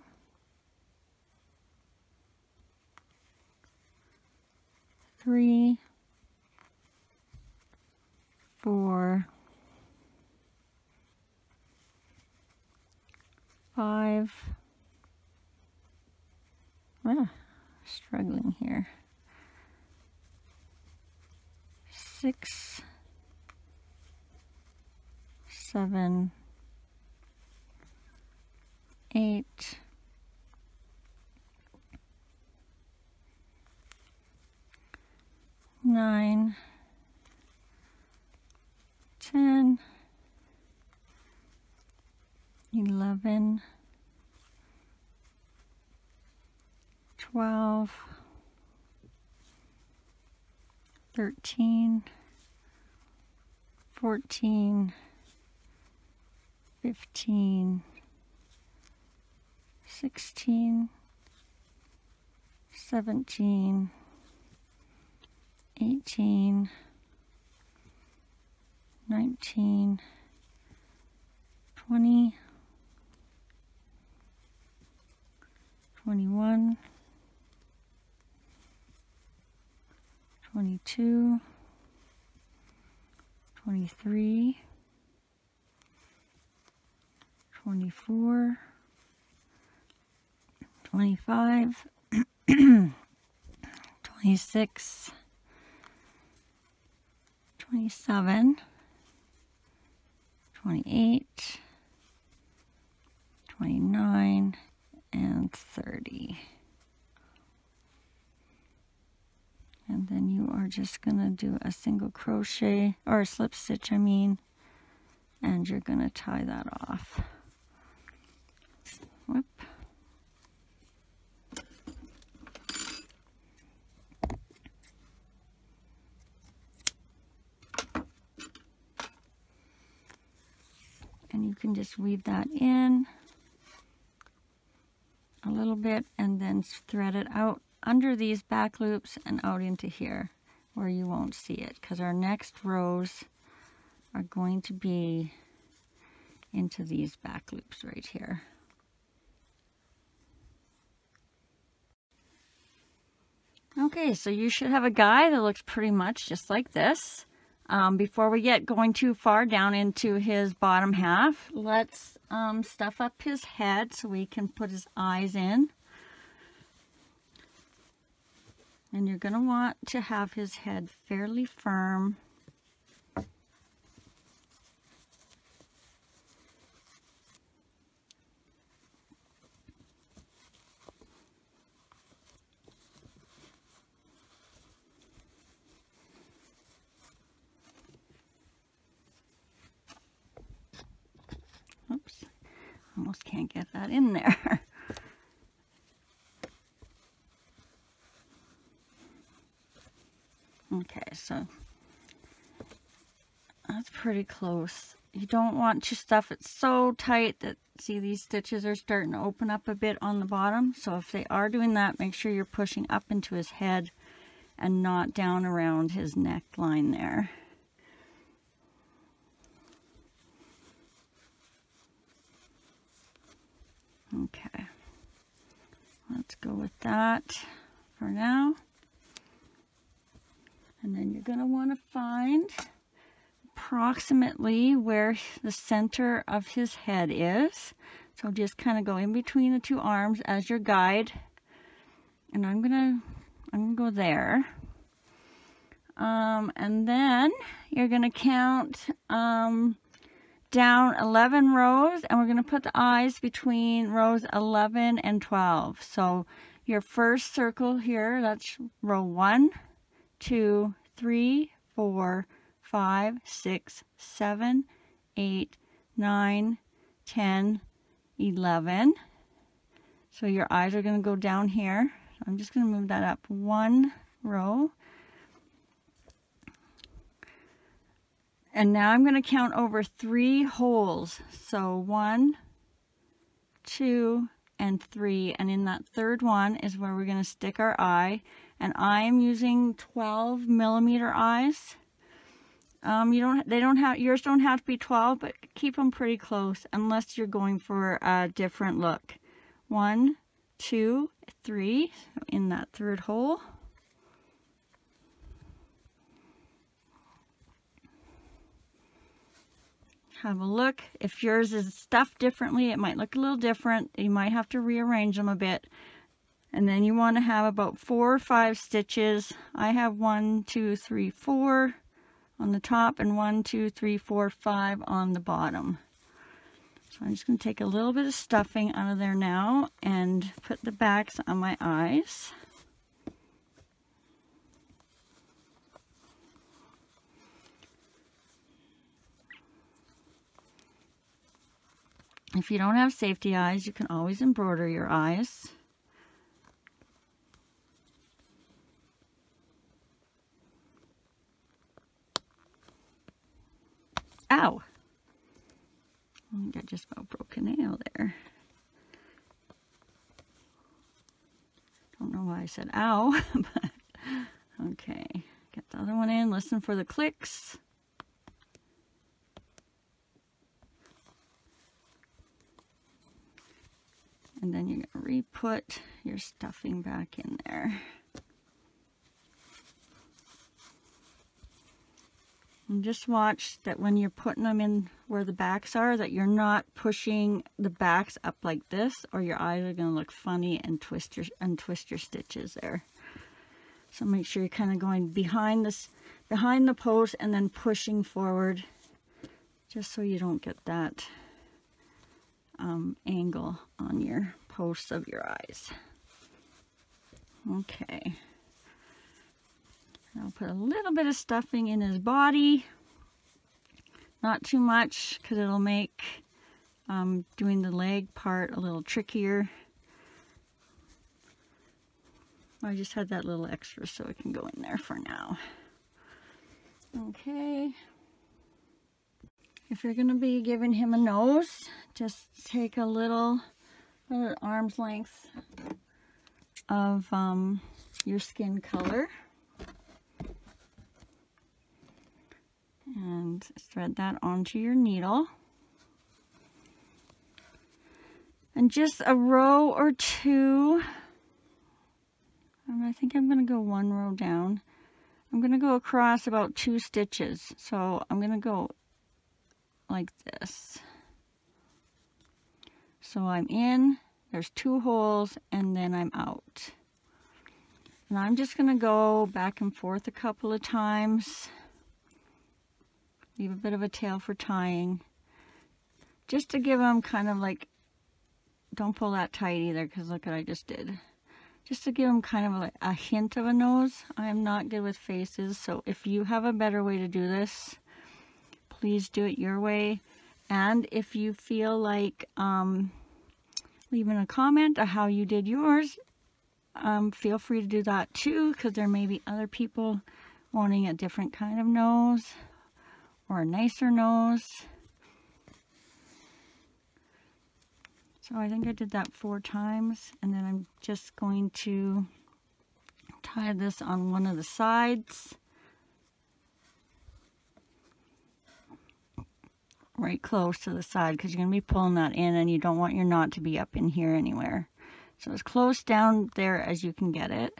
3, 4, 5. Struggling here. 6, 7, 8. Nine, 10, 11, 12, 13, 14, 15, 16, 17, 18, 19, 20, 21, 22, 23, 24, 25, 26, 27, 28, 29, and 30. And then you are just going to do a single crochet, or a slip stitch, I mean, and you're going to tie that off. Whoop. And you can just weave that in a little bit and then thread it out under these back loops and out into here where you won't see it, because our next rows are going to be into these back loops right here. Okay, so you should have a guy that looks pretty much just like this. Before we get going too far down into his bottom half, let's stuff up his head so we can put his eyes in. And you're going to want to have his head fairly firm. Oops, almost can't get that in there. Okay, so that's pretty close. You don't want to stuff it so tight that, see, these stitches are starting to open up a bit on the bottom. So if they are doing that, make sure you're pushing up into his head and not down around his neckline there. Okay, let's go with that for now. And then you're going to want to find approximately where the center of his head is. So just kind of go in between the two arms as your guide. And I'm going to go there. And then you're going to count down 11 rows, and we're going to put the eyes between rows 11 and 12. So your first circle here, that's row 1, 2, 3, 4, 5, 6, 7, 8, 9, 10, 11. So your eyes are going to go down here. I'm just going to move that up one row. And now I'm going to count over three holes. So 1, 2, and 3. And in that third one is where we're going to stick our eye. And I'm using 12 millimeter eyes. Yours don't have to be 12, but keep them pretty close unless you're going for a different look. 1, 2, 3 in that third hole. Have a look. If yours is stuffed differently, it might look a little different. You might have to rearrange them a bit. And then you want to have about 4 or 5 stitches. I have 1, 2, 3, 4 on the top and 1, 2, 3, 4, 5 on the bottom. So I'm just going to take a little bit of stuffing out of there now and put the backs on my eyes. If you don't have safety eyes, you can always embroider your eyes. Ow! I think I just about broke a nail there. Don't know why I said ow, but okay. Get the other one in, listen for the clicks. And then you're going to re-put your stuffing back in there. And just watch that when you're putting them in where the backs are, that you're not pushing the backs up like this, or your eyes are going to look funny and twist your stitches there. So make sure you're kind of going behind the post and then pushing forward, just so you don't get that angle on your posts of your eyes. Okay. I'll put a little bit of stuffing in his body, not too much, because it'll make doing the leg part a little trickier. I just had that little extra so it can go in there for now. Okay. If you're going to be giving him a nose, just take a little arm's length of your skin color. And thread that onto your needle. And just a row or two. I think I'm going to go one row down. I'm going to go across about 2 stitches. So I'm going to go like this. So I'm in, there's 2 holes, and then I'm out. And I'm just going to go back and forth a couple of times. Leave a bit of a tail for tying, just to give them kind of like, don't pull that tight either, because look what I just did. Just to give them kind of a hint of a nose. I am not good with faces, so if you have a better way to do this, please do it your way. And if you feel like leaving a comment on how you did yours, feel free to do that too, because there may be other people wanting a different kind of nose, or a nicer nose. So I think I did that 4 times, and then I'm just going to tie this on one of the sides. Right close to the side, because you're going to be pulling that in and you don't want your knot to be up in here anywhere. So as close down there as you can get it.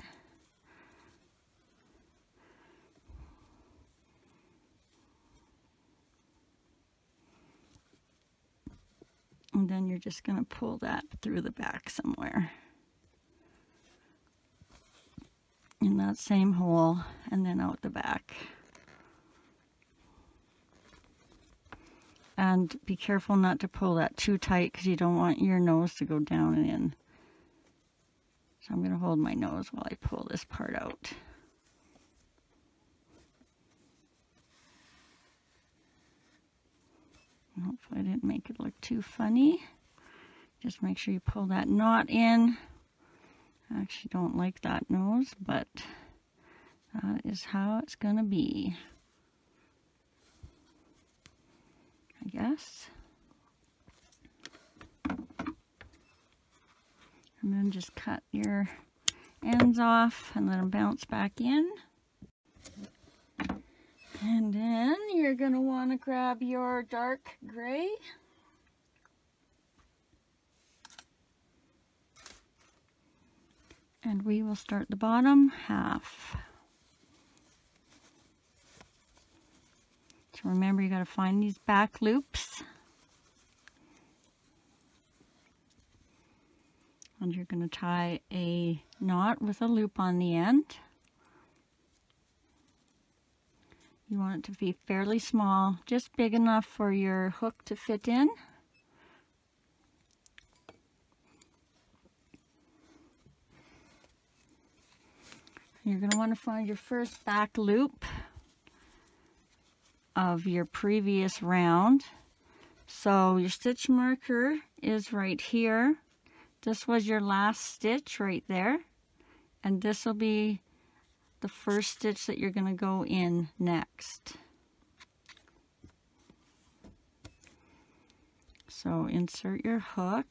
And then you're just going to pull that through the back somewhere in that same hole, and then out the back. And be careful not to pull that too tight, because you don't want your nose to go down and in. So I'm going to hold my nose while I pull this part out. Hopefully I didn't make it look too funny. Just make sure you pull that knot in. I actually don't like that nose, but that is how it's gonna be, I guess. And then just cut your ends off and let them bounce back in. And then you're going to want to grab your dark gray. And we will start the bottom half. So remember, you got to find these back loops. And you're going to tie a knot with a loop on the end. You want it to be fairly small, just big enough for your hook to fit in. And you're going to want to find your first back loop of your previous round. So your stitch marker is right here. This was your last stitch right there, and this will be the first stitch that you're going to go in next. So insert your hook.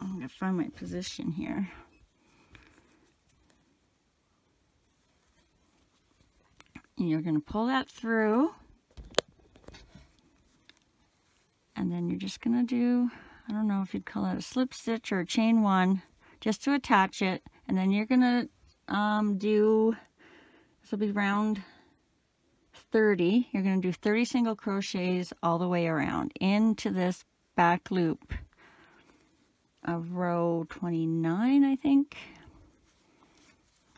I'm going to find my position here. And you're going to pull that through. And then you're just going to do, I don't know if you'd call it a slip stitch or a chain one, just to attach it. And then you're going to do, this will be round 30. You're going to do 30 single crochets all the way around into this back loop of row 29, I think.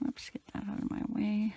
Oops, get that out of my way.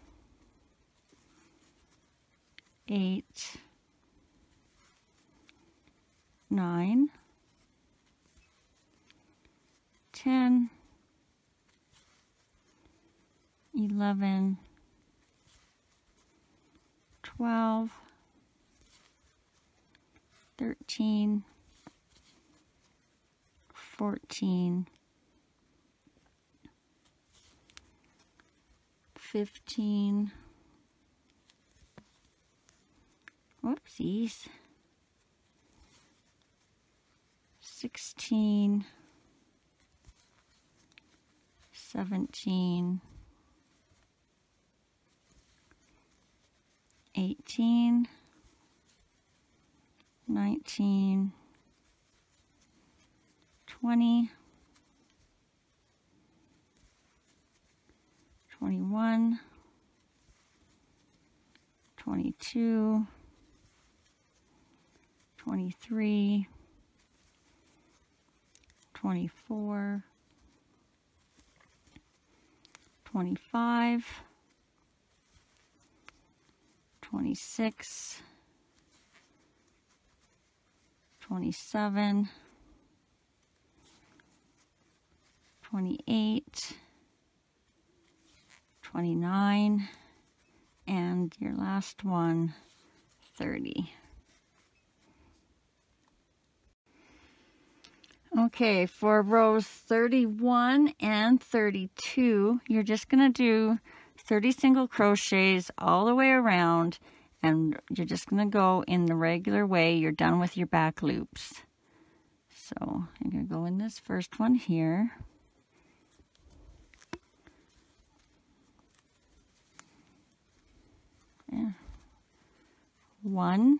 8, 9, 10, 11, 12, 13, 14, 15, whoopsies, 16, 17, 18, 19, 20, 21, 22, 23, 24, 25, 26, 27, 28, 29, and your last one, 30. Okay, for rows 31 and 32, you're just going to do 30 single crochets all the way around, and you're just going to go in the regular way. You're done with your back loops. So you're going to go in this first one here. Yeah. 1,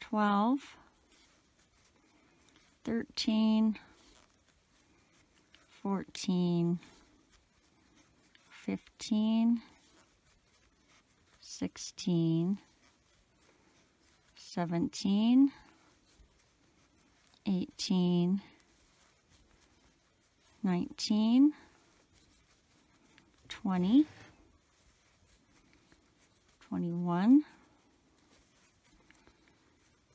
12, 13, 14, 15, 16, 17, 18, 19, 20, 21,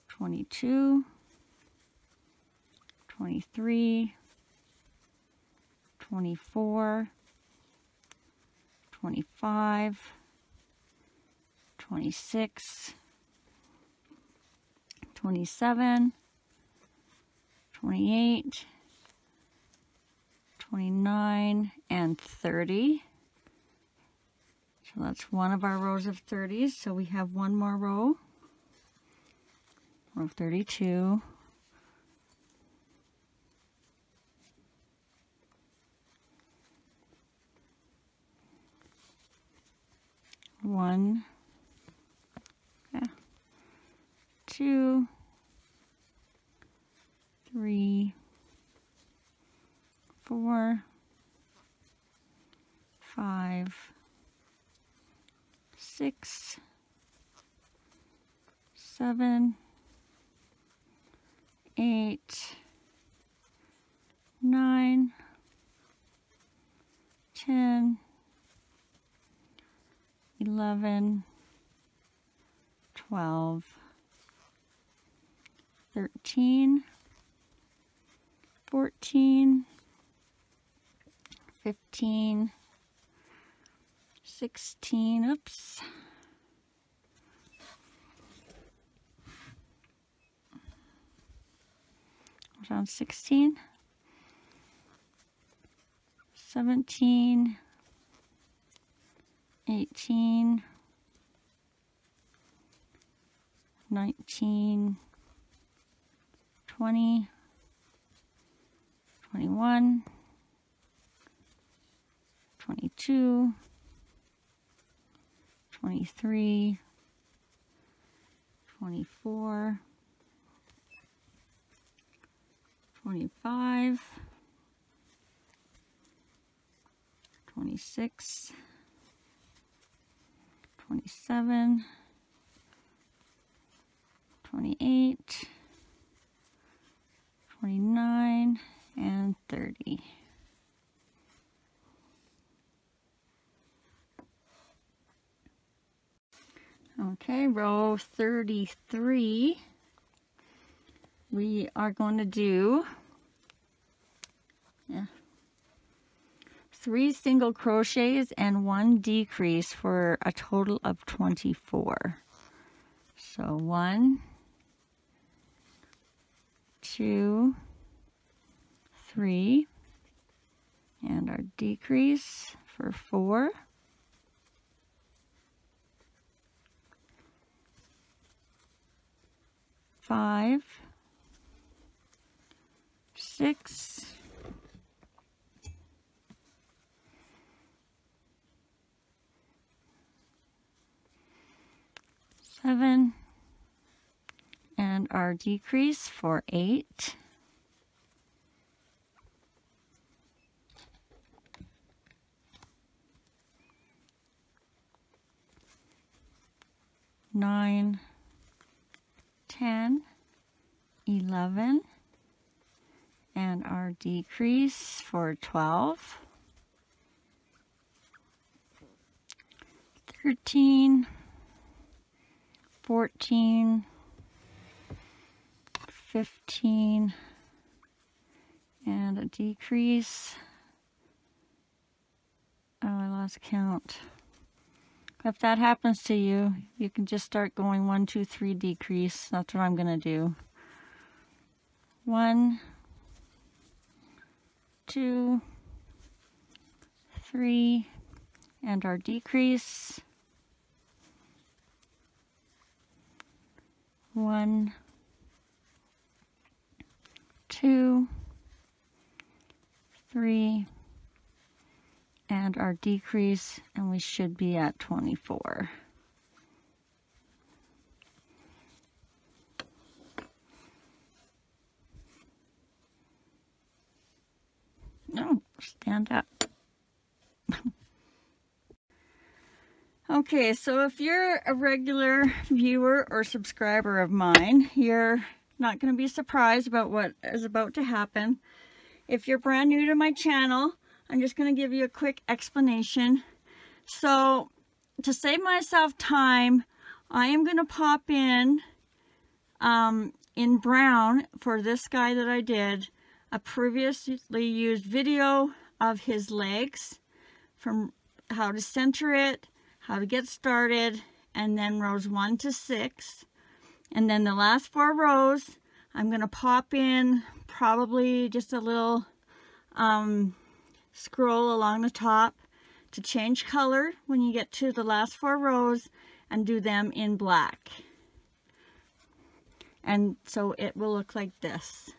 22, 23, 24, 25, 26, 27, 28, 29, and 30. So that's one of our rows of 30s. So we have one more row. Row 32. One, 2, 3, 4, 5, 6, 7, 8, 9, 10, 11, 12, 13, 14, 15, 16, oops, 16, 17, 18, 19, 20, 21, 22, 23, 24, 25, 26, 27, 28, 29, and 30. Okay, row 33. We are going to do 3 single crochets and 1 decrease for a total of 24. So 1, 2, 3, and our decrease for 4. 5, 6, 7, and our decrease for 8. 9, 10, 11, and our decrease for 12, 13, 14, 15, and a decrease, oh, I lost count. If that happens to you, you can just start going 1, 2, 3 decrease. That's what I'm going to do. 1, 2, 3, and our decrease. 1, 2, 3, and our decrease, and we should be at 24. No, stand up. Okay, so if you're a regular viewer or subscriber of mine, you're not going to be surprised about what is about to happen. If you're brand new to my channel, I'm just going to give you a quick explanation. So, to save myself time, I am going to pop in brown for this guy that I did, a previously used video of his legs, from how to center it, how to get started, and then rows 1 to 6. And then the last 4 rows, I'm going to pop in probably just a little scroll along the top to change color when you get to the last 4 rows, and do them in black. And so it will look like this.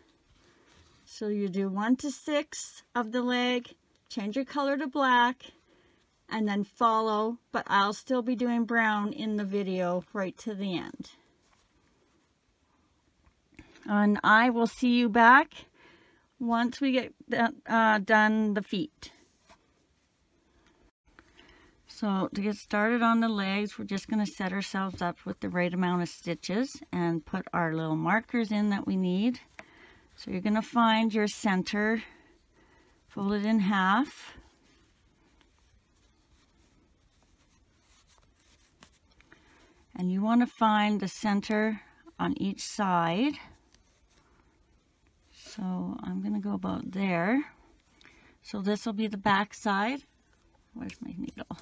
So you do 1 to 6 of the leg, change your color to black, and then follow, but I'll still be doing brown in the video right to the end. And I will see you back once we get done the feet. So to get started on the legs, we're just going to set ourselves up with the right amount of stitches and put our little markers in that we need. So you're going to find your center, fold it in half, and you want to find the center on each side. So I'm going to go about there. So this will be the back side. Where's my needle?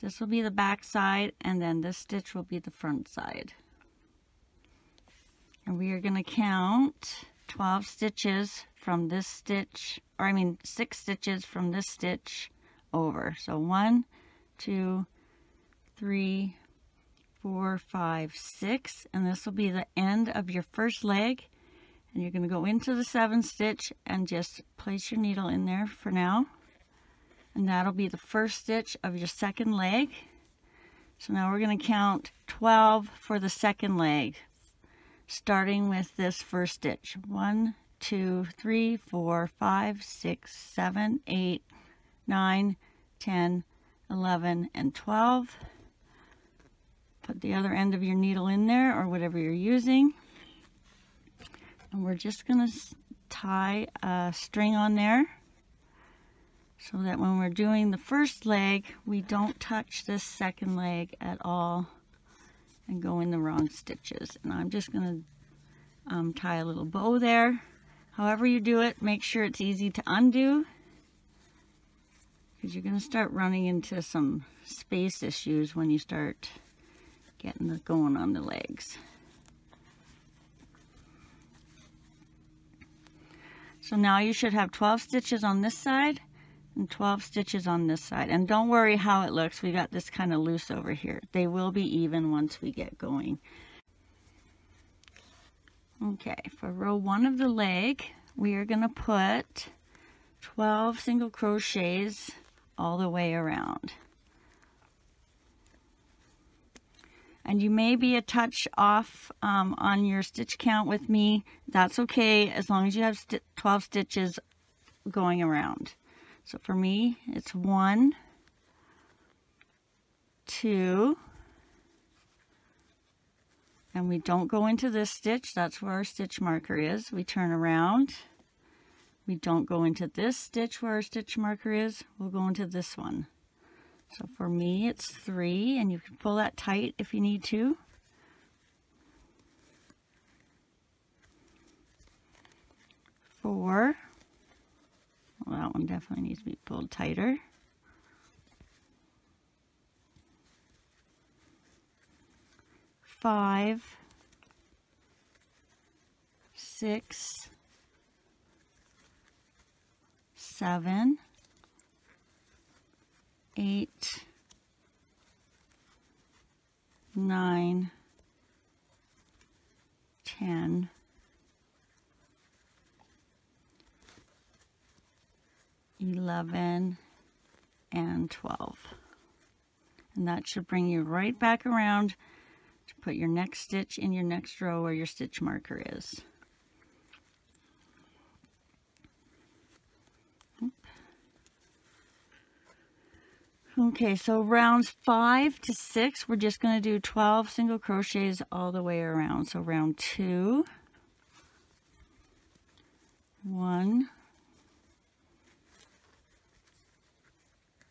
This will be the back side, and then this stitch will be the front side. And we are going to count 12 stitches from this stitch, or I mean 6 stitches from this stitch over. So 1, 2, 3, 4, 5, 6, and this will be the end of your first leg, and you're going to go into the 7th stitch and just place your needle in there for now, and that'll be the first stitch of your second leg. So now we're going to count 12 for the second leg, starting with this first stitch. 1, 2, 3, 4, 5, 6, 7, 8, 9, 10, 11, and 12. Put the other end of your needle in there, or whatever you're using, and we're just going to tie a string on there so that when we're doing the first leg, we don't touch this second leg at all and go in the wrong stitches. And I'm just going to tie a little bow there. However you do it, make sure it's easy to undo, because you're going to start running into some space issues when you start getting this going on the legs. So now you should have 12 stitches on this side and 12 stitches on this side. And don't worry how it looks. We got this kind of loose over here. They will be even once we get going. Okay, for row 1 of the leg, we are going to put 12 single crochets all the way around. And you may be a touch off on your stitch count with me. That's okay, as long as you have 12 stitches going around. So for me, it's 1, 2, and we don't go into this stitch. That's where our stitch marker is. We turn around. We don't go into this stitch where our stitch marker is. We'll go into this one. So for me, it's 3, and you can pull that tight if you need to. Four. Well, that one definitely needs to be pulled tighter. 5, 6, 7. 8, 9, 10. $11 and $12, and that should bring you right back around to put your next stitch in your next row where your stitch marker is. Okay, so rounds 5 to 6, we're just going to do 12 single crochets all the way around. So round 2,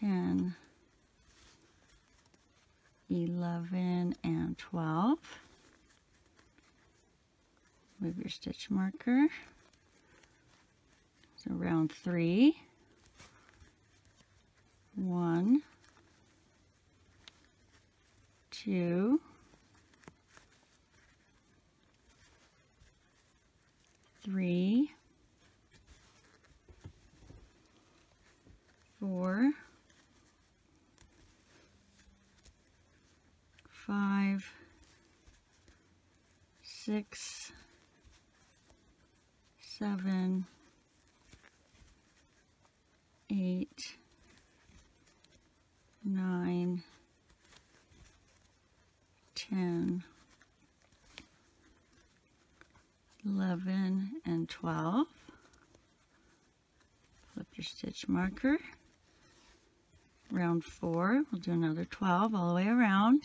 10, 11, and 12. Move your stitch marker. So round 3, 2, 3, 4, 5, 6, 7, 8, 9, 10, 11, and 12. Flip your stitch marker. Round 4, we'll do another 12 all the way around.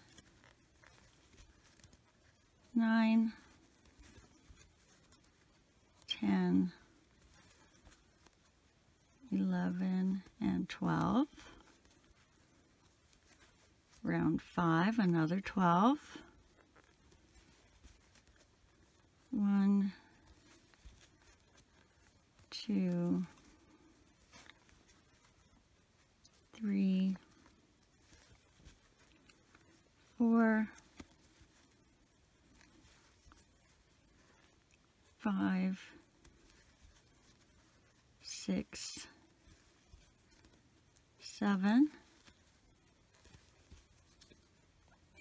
9, 10, 11, and 12. Round 5, another 12. 2, 3, 4, 5, 6, 7,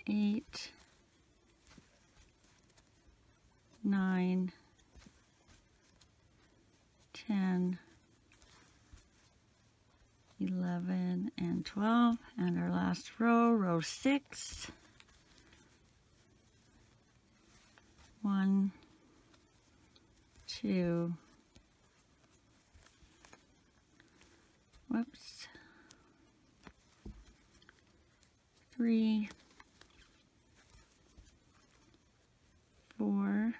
8, 9, 10, 11, and 12, and our last row, row 6. 3, 4,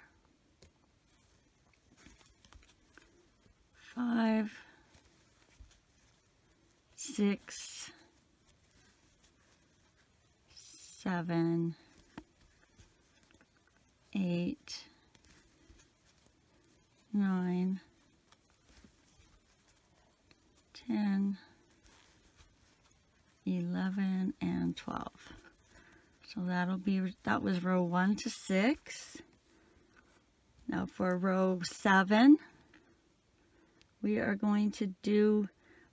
5, 6, 7, 8, 9, 10, 11, and 12. So that was row 1 to 6. Now for row 7, we are going to do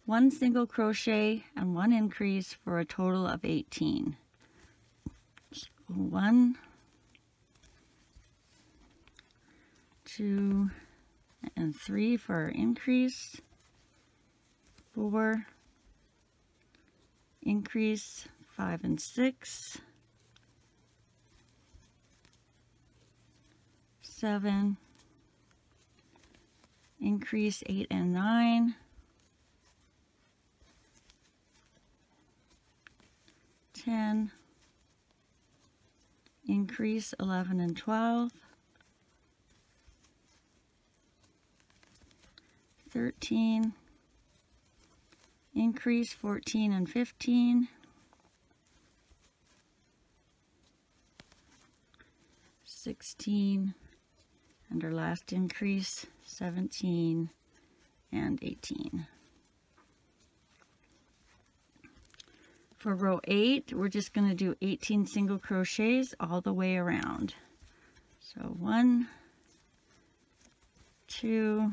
1 single crochet and 1 increase for a total of 18. So 1, 2, and 3 for our increase. 4, increase 5 and 6, 7, increase 8 and 9, increase 11 and 12, 13, increase 14 and 15, 16, and our last increase 17 and 18. For row 8, we're just going to do 18 single crochets all the way around. So 1, 2,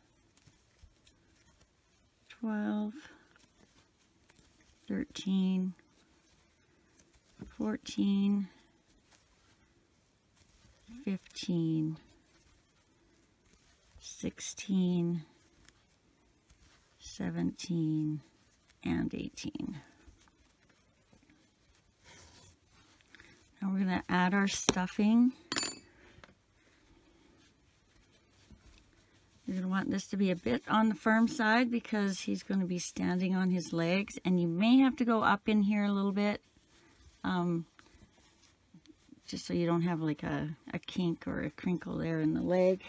12, 13, 14, 15, 16, 17, and 18. Now we're going to add our stuffing. You're going to want this to be a bit on the firm side because he's going to be standing on his legs, and you may have to go up in here a little bit just so you don't have like a kink or a crinkle there in the leg.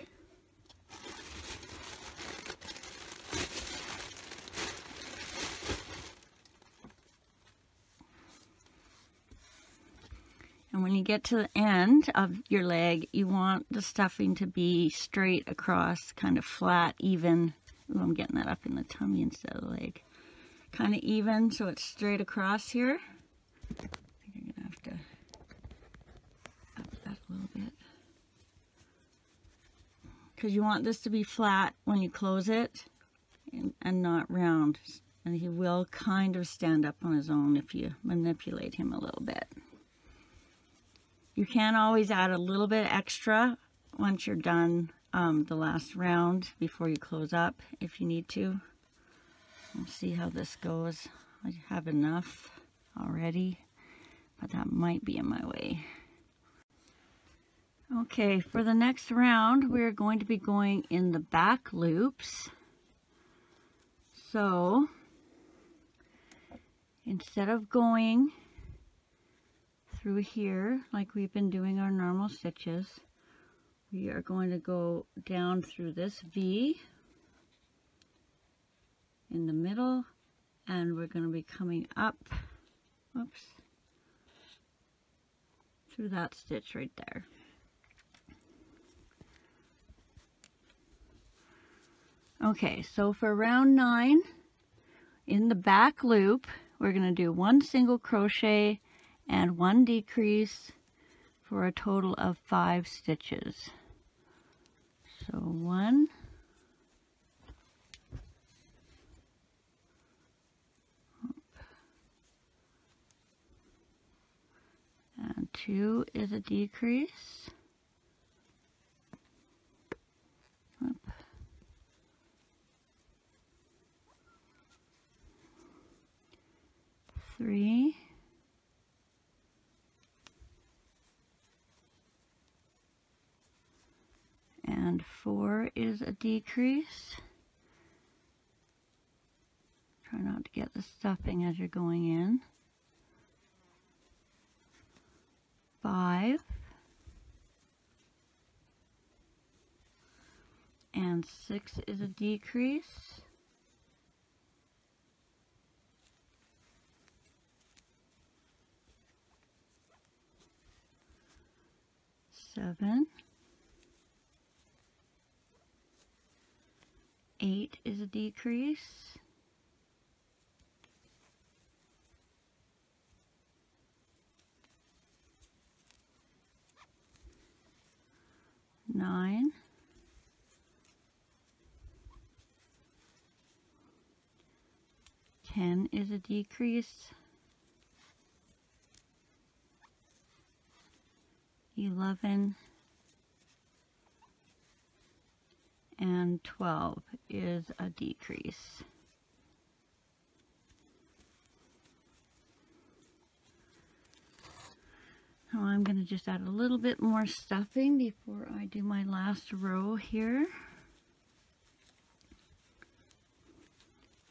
And when you get to the end of your leg, you want the stuffing to be straight across, kind of flat, even. Ooh, I'm getting that up in the tummy instead of the leg. Kind of even, so it's straight across here. I think I'm going to have to up that a little bit. Because you want this to be flat when you close it and not round. And he will kind of stand up on his own if you manipulate him a little bit. You can always add a little bit extra once you're done the last round before you close up if you need to. We'll see how this goes. I have enough already, but that might be in my way. Okay, for the next round, we're going to be going in the back loops. So, instead of going through here like we've been doing our normal stitches, we are going to go down through this V in the middle, and we're going to be coming up, oops, through that stitch right there. Okay, so for round 9 in the back loop, we're going to do 1 single crochet and 1 decrease for a total of 5 stitches. So 1 and 2 is a decrease. Three and 4 is a decrease. Try not to get the stuffing as you're going in. 5 and 6 is a decrease. 7 8 is a decrease. 9. 10 is a decrease. 11 and 12 is a decrease. Now I'm going to just add a little bit more stuffing before I do my last row here.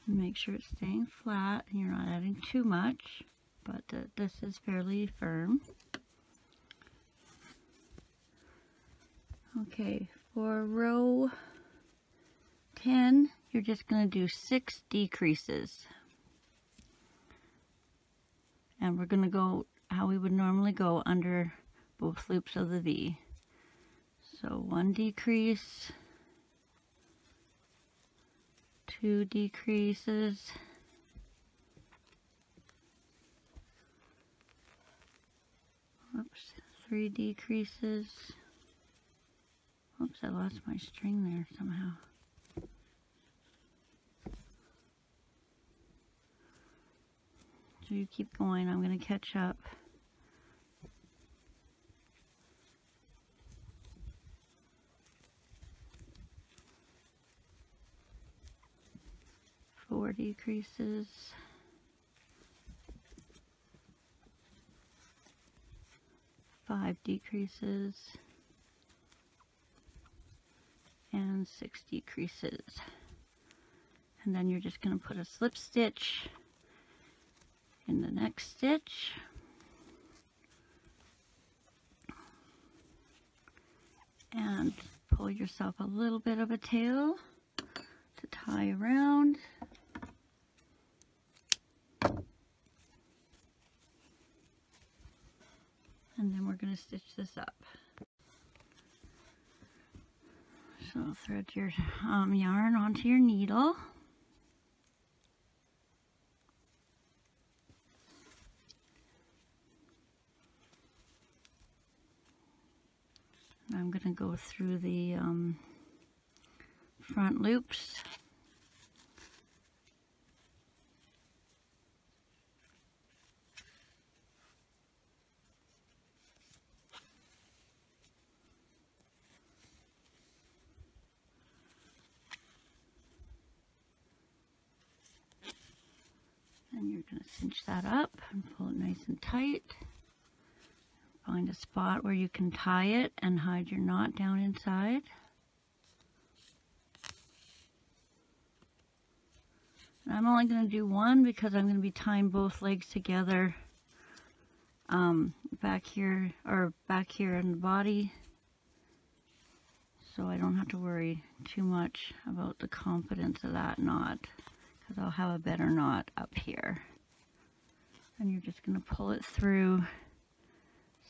Make sure it's staying flat and you're not adding too much, but this is fairly firm. Okay, for row 10, you're just going to do 6 decreases. And we're going to go how we would normally go under both loops of the V. So 1 decrease, 2 decreases, 3 decreases. Oops, I lost my string there somehow. 2, keep going, I'm going to catch up. 4 decreases. 5 decreases. And 6 decreases. And then you're just going to put a slip stitch in the next stitch. And pull yourself a little bit of a tail to tie around. And then we're going to stitch this up. So thread your yarn onto your needle. And I'm going to go through the front loops. Cinch that up and pull it nice and tight. Find a spot where you can tie it and hide your knot down inside. And I'm only going to do one because I'm going to be tying both legs together back here in the body, so I don't have to worry too much about the confidence of that knot, because I'll have a better knot up here. And you're just going to pull it through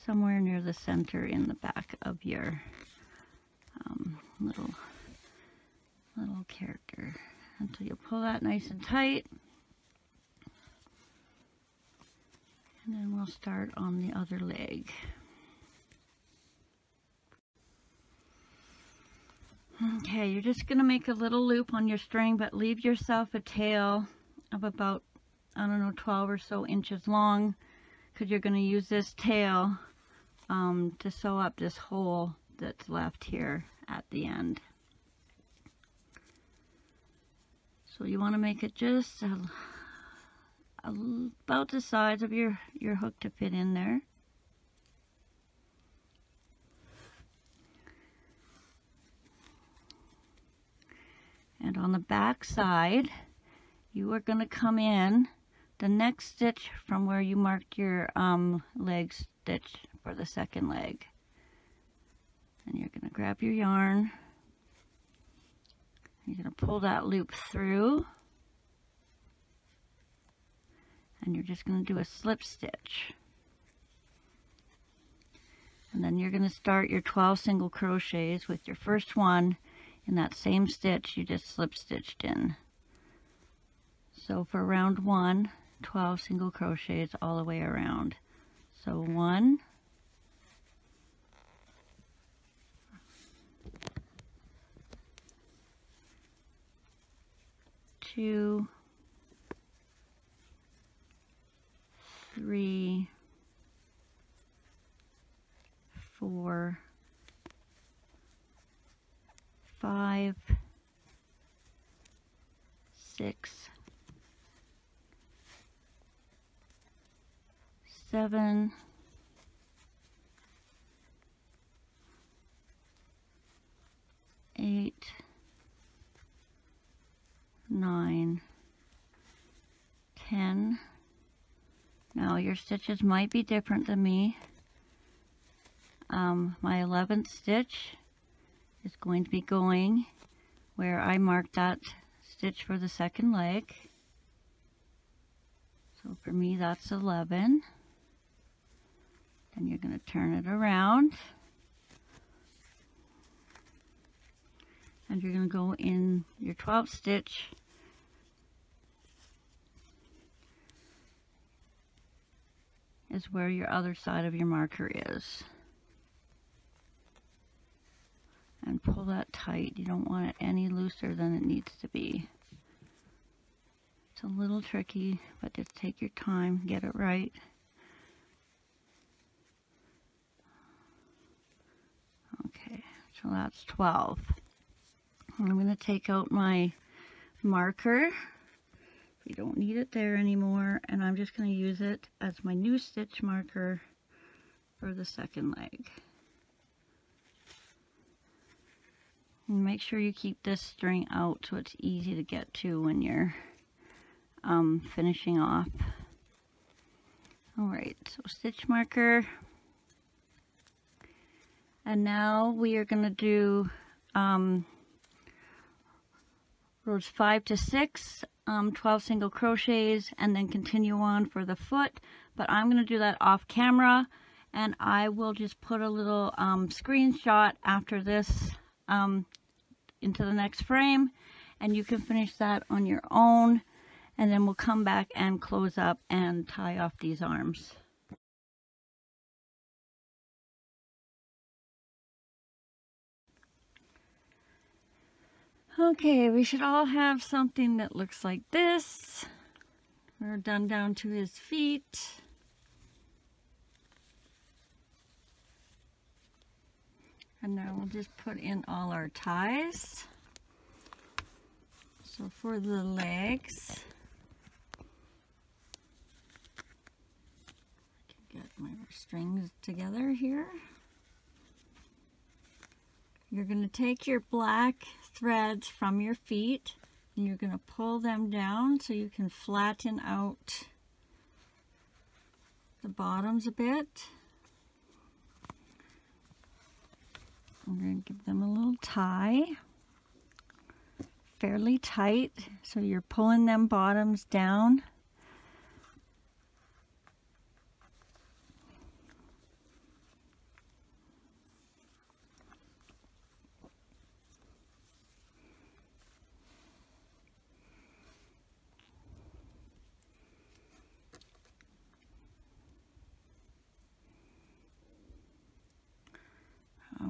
somewhere near the center in the back of your little character. And so you'll pull that nice and tight. And then we'll start on the other leg. Okay, you're just going to make a little loop on your string, but leave yourself a tail of about, I don't know, 12 or so inches long, because you're going to use this tail to sew up this hole that's left here at the end. So you want to make it just about the size of your hook to fit in there. And on the back side, you are going to come in the next stitch from where you marked your leg stitch for the second leg. And you're going to grab your yarn. You're going to pull that loop through. And you're just going to do a slip stitch. And then you're going to start your 12 single crochets with your first one in that same stitch you just slip stitched in. So for round one, 12 single crochets all the way around. So 1, 2, 3, 4, 5, 6, 7, 8, 9, 10. Now your stitches might be different than me. My 11th stitch is going to be going where I marked that stitch for the second leg. So for me that's 11. Then you're going to turn it around and you're going to go in your 12th stitch is where your other side of your marker is, and pull that tight. You don't want it any looser than it needs to be. It's a little tricky, but just take your time, get it right. Okay, so that's 12. I'm going to take out my marker. We don't need it there anymore, and I'm just going to use it as my new stitch marker for the second leg. And make sure you keep this string out so it's easy to get to when you're finishing off. Alright, so stitch marker. And now we are going to do rows 5 to 6, 12 single crochets, and then continue on for the foot. But I'm going to do that off camera, and I will just put a little screenshot after this into the next frame, and you can finish that on your own, and then we'll come back and close up and tie off these arms. Okay, we should all have something that looks like this. We're done down to his feet. And now we'll just put in all our ties. So for the legs, I can get my strings together here. You're going to take your black threads from your feet and you're going to pull them down so you can flatten out the bottoms a bit. I'm going to give them a little tie, fairly tight, so you're pulling them bottoms down.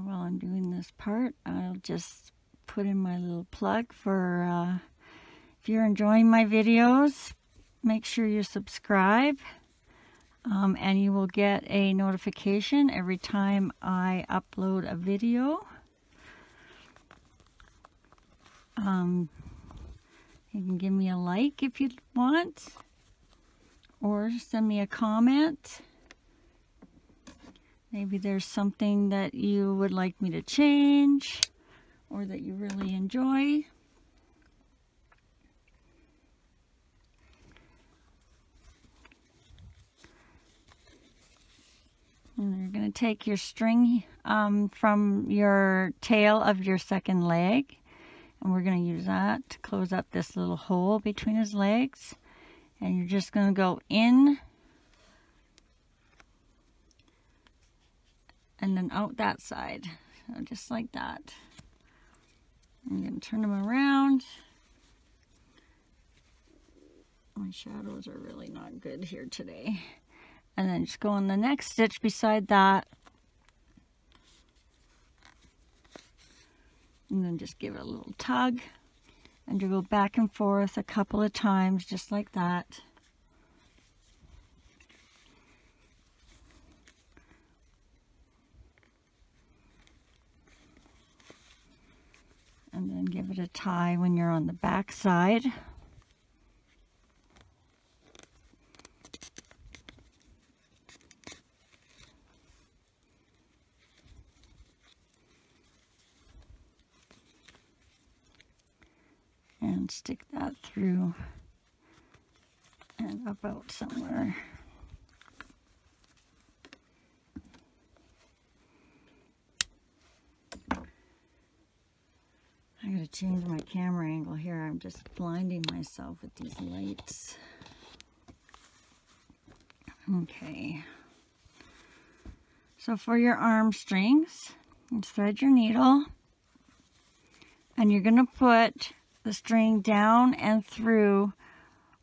While I'm doing this part, I'll just put in my little plug for if you're enjoying my videos, make sure you subscribe, and you will get a notification every time I upload a video. You can give me a like if you want, or send me a comment. Maybe there's something that you would like me to change or that you really enjoy. And you're going to take your string from your tail of your second leg, and we're going to use that to close up this little hole between his legs. And you're just going to go in and then out that side, so just like that. I'm going to turn them around. My shadows are really not good here today. And then just go on the next stitch beside that. And then just give it a little tug. And to go back and forth a couple of times, just like that. And then give it a tie when you're on the back side. And stick that through and up out somewhere. I gotta change my camera angle here. I'm just blinding myself with these lights. Okay. So for your arm strings, you thread your needle and you're gonna put the string down and through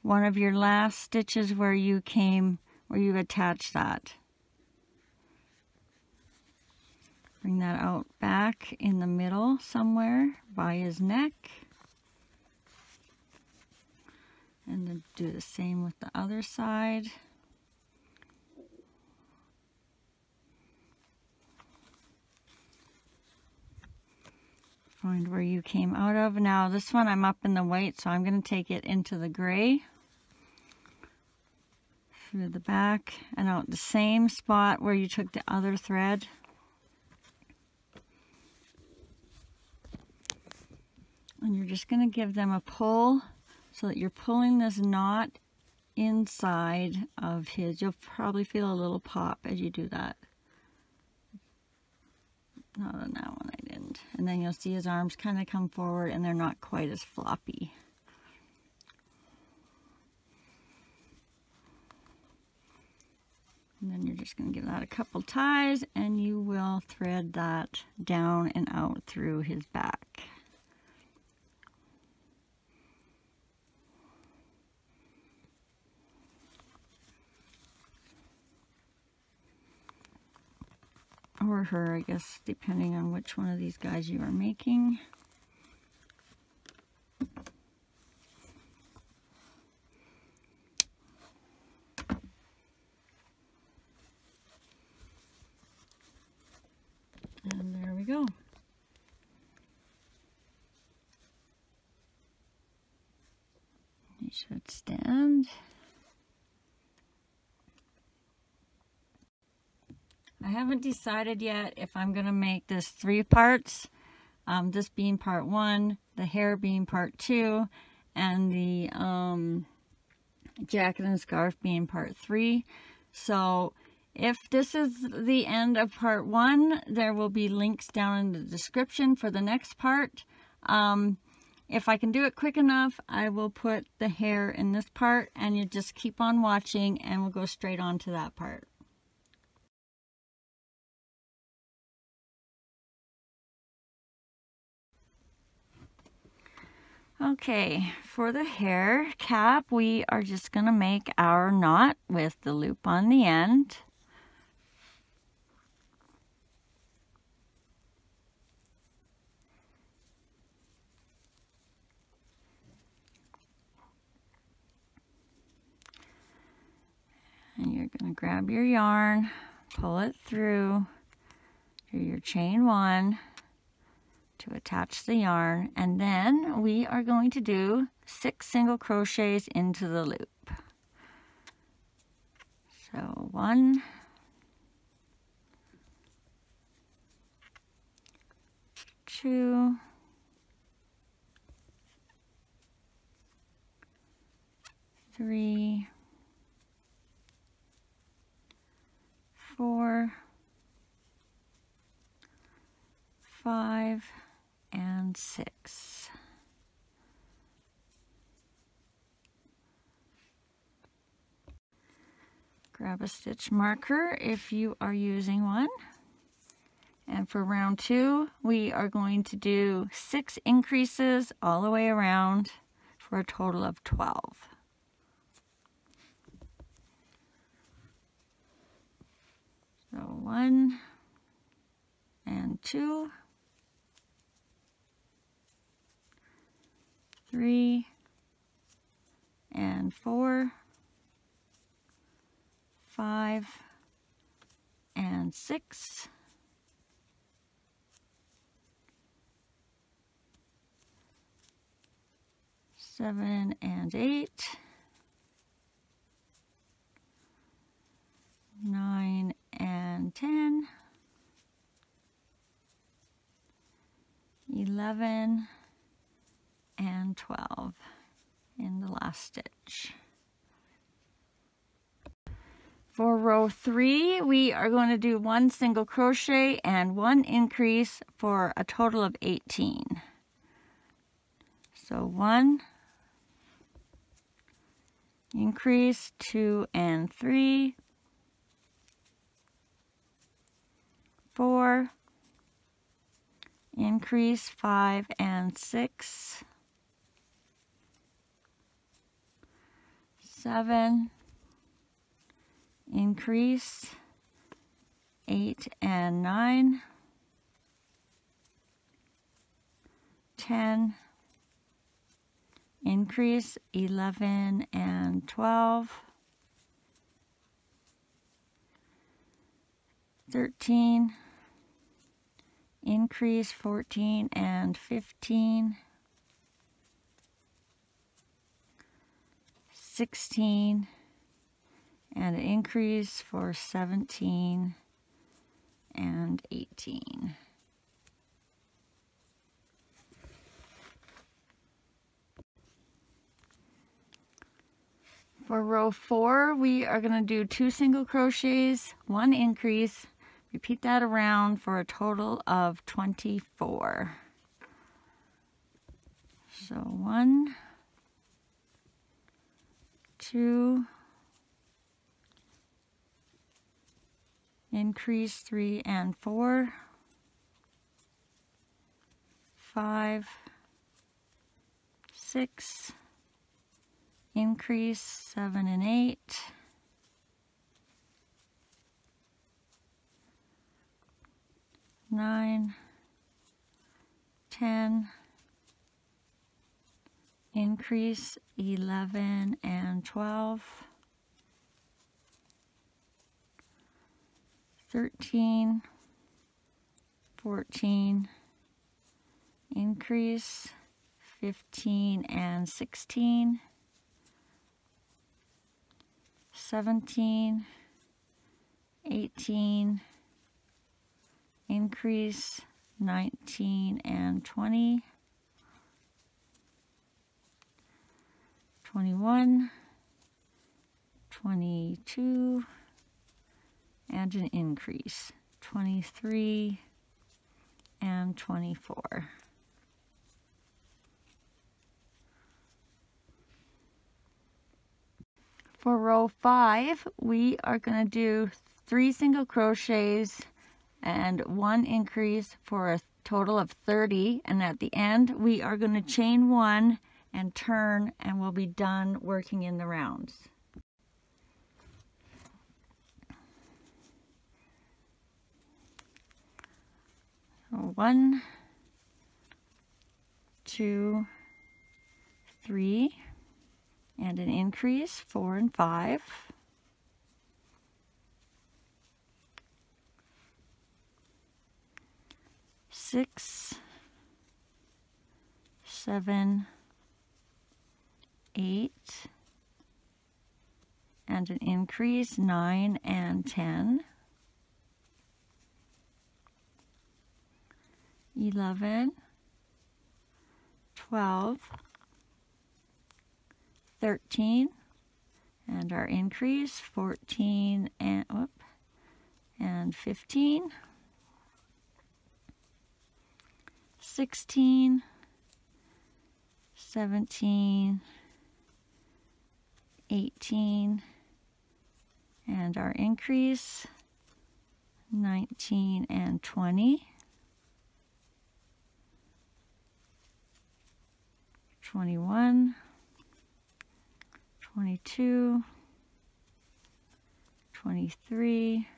one of your last stitches where you came, where you attached that. Bring that out back in the middle somewhere by his neck. And then do the same with the other side. Find where you came out of. Now this one I'm up in the white, so I'm going to take it into the gray. Through the back and out the same spot where you took the other thread. And you're just going to give them a pull so that you're pulling this knot inside of his. You'll probably feel a little pop as you do that. Not on that one, I didn't. And then you'll see his arms kind of come forward and they're not quite as floppy. And then you're just going to give that a couple ties and you will thread that down and out through his back. Or her, I guess, depending on which one of these guys you are making. And there we go. You should stand. I haven't decided yet if I'm going to make this three parts, this being part one, the hair being part two, and the jacket and scarf being part three. So if this is the end of part one, there will be links down in the description for the next part. If I can do it quick enough, I will put the hair in this part, and you just keep on watching and we'll go straight on to that part. Okay, for the hair cap, we are just going to make our knot with the loop on the end. And you're going to grab your yarn, pull it through to your chain one to attach the yarn, and then we are going to do 6 single crochets into the loop. So 1, 2, 3, 4, 5, and 6. Grab a stitch marker if you are using one And for round two, we are going to do 6 increases all the way around for a total of 12. So 1 and 2, 3 and 4, 5 and 6. 7 and 8, 9 and 10, 11 and 12 in the last stitch. For row 3, we are going to do 1 single crochet and 1 increase for a total of 18. So 1 increase, 2 and 3, 4 increase, 5 and 6, 7 increase, 8 and 9, 10 increase, 11 and 12, 13 increase, 14 and 15, 16 and increase for 17 and 18. For row 4, we are going to do 2 single crochets, 1 increase, repeat that around for a total of 24. So 1, 2, increase, 3 and 4, 5, 6, increase, 7 and 8, 9, 10, increase, 11 and 12, 13, 14, increase, 15 and 16, 17, 18, increase, 19 and 20, 21, 22, and an increase, 23 and 24. For row 5, we are going to do 3 single crochets and 1 increase for a total of 30, and at the end we are going to chain 1 and turn, and we'll be done working in the rounds. So 1, 2, 3, and an increase, 4 and 5, 6, 7, 8, and an increase, 9 and 10, 11, 12, 13, and our increase, 14 and 15, 16, 17, 18, and our increase, 19 and 20, 21, 22, 23,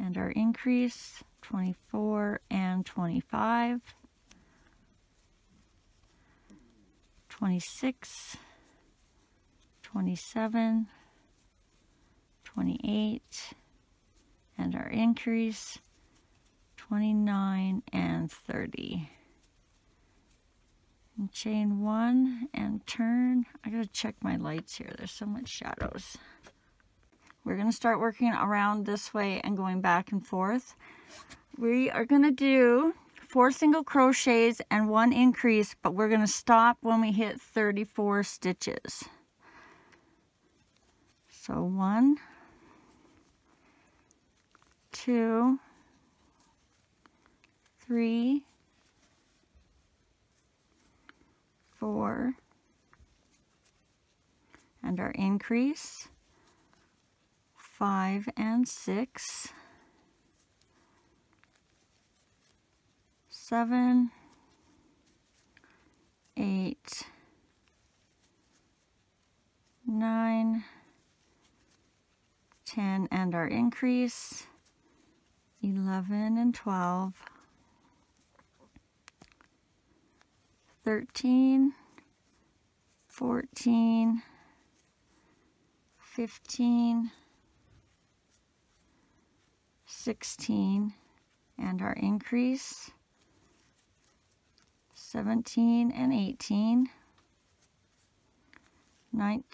and our increase, 24 and 25, 26, 27, 28, and our increase, 29 and 30. And chain one and turn. I gotta check my lights here. There's so much shadows. We're gonna start working around this way and going back and forth. We are gonna do 4 single crochets and 1 increase, but we're gonna stop when we hit 34 stitches. So 1, 2, 3, 4, and our increase, 5 and 6, 7, 8, 9, 10, and our increase, 11 and 12, 13, 14, 15, 16, and our increase, 17 and 18, 19,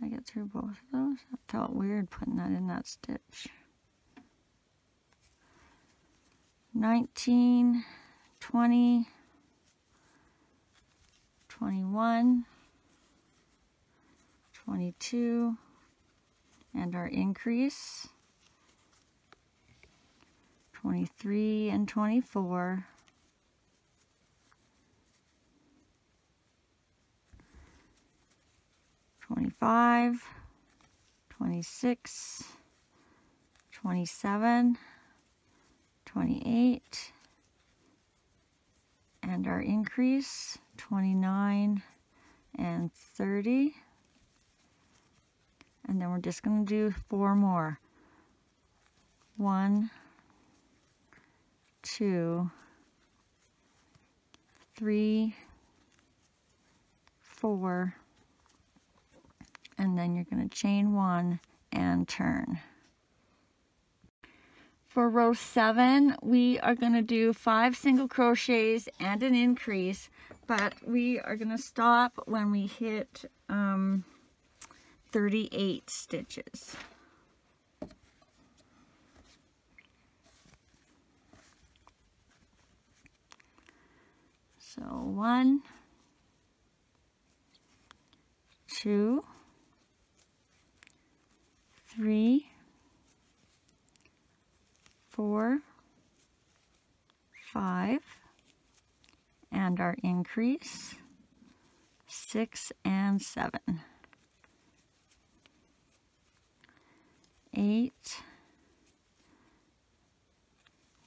I get through both of those? I felt weird putting that in that stitch. 19, 20, 21, 22, and our increase, 23 and 24, 25, 26, 27, 28, and our increase, 29 and 30, and then we're just going to do 4 more, 1, 2, 3, 4, and then you're going to chain 1 and turn. For row 7, we are going to do 5 single crochets and an increase, but we are going to stop when we hit 38 stitches. So 1, 2, 3, 4, 5, and our increase, 6 and 7, 8,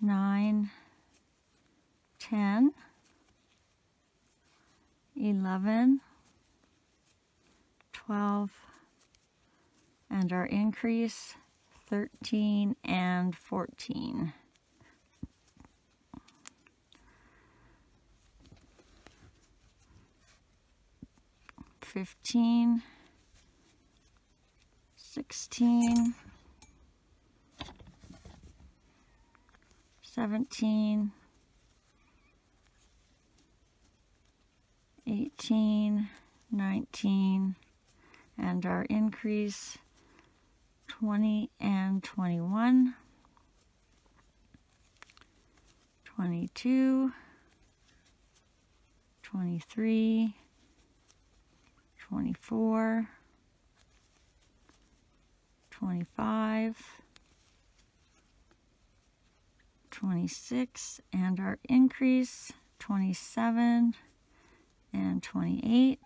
9, 10, 11, 12, and our increase, 13 and 14. Fifteen, 16, 17, 18, 19, and our increase, 20 and 21, 22, 23, 24, 25, 26, and our increase, 27 and 28,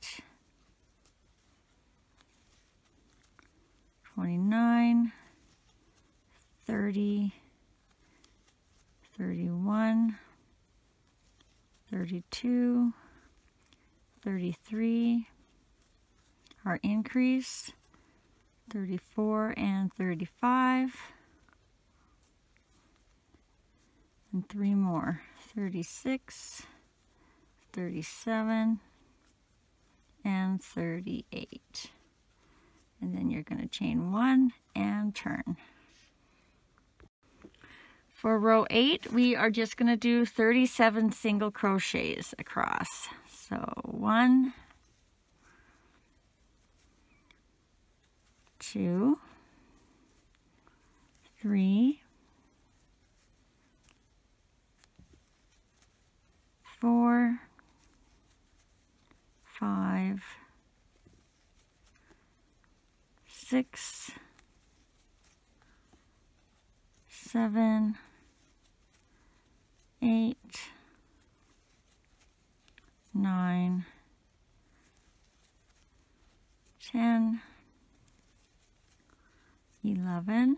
29, 30, 31, 32, 33, our increase, 34 and 35, and three more, 36, 37, and 38. And then you're going to chain one and turn. For row 8, we are just going to do 37 single crochets across. So 1, 2, 3, 4, 5, 6, 7, 8, 9, 10, 11,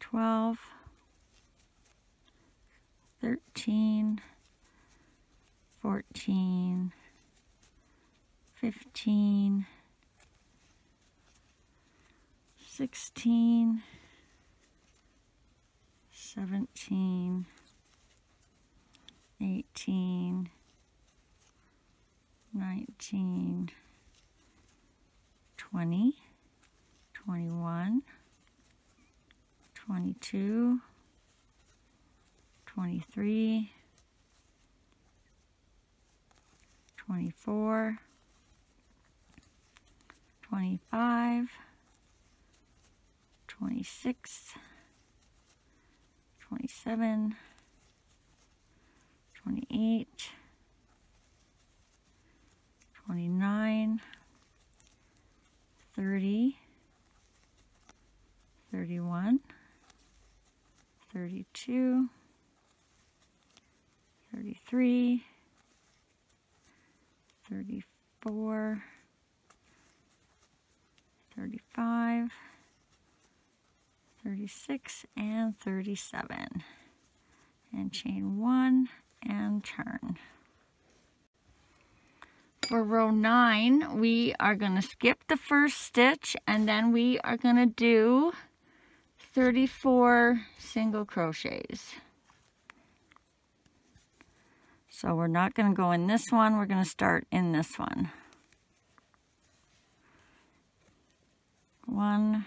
12, 13, 14, 15, 16, 17, 18, 19, 20, 21, 22, 23, 24, 25, 26, 27, 28, 29, 30, 31, 32, 33, 34, 35, 36, and 37. And chain one and turn. For row 9, we are going to skip the first stitch, and then we are going to do 34 single crochets. So we're not going to go in this one, we're going to start in this one. 1,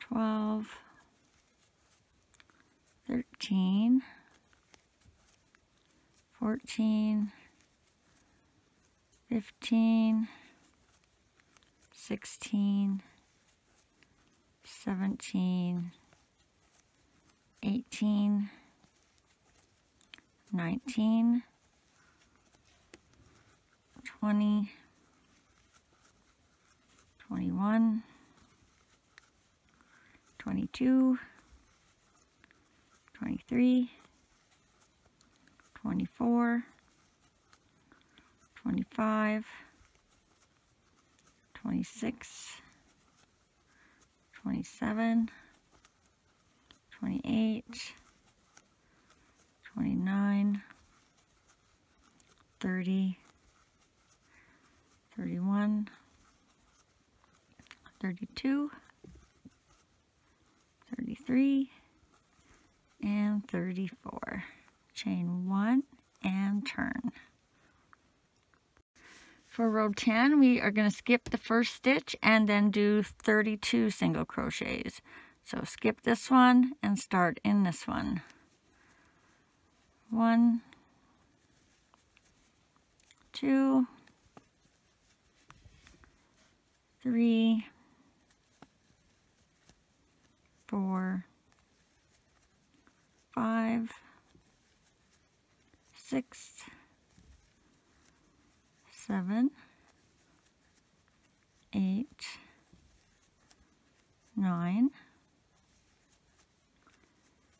12, 13, 14, 15, 16, 17, 18, 19, 20, 21, 22, 23, 24, 25, 26, 27, 28, 29, 30, 31, 32, 33, and 34. Chain one and turn. For row 10, we are going to skip the first stitch and then do 32 single crochets. So skip this one and start in this one. 1, 2, 3, 26, 27, 28, 29,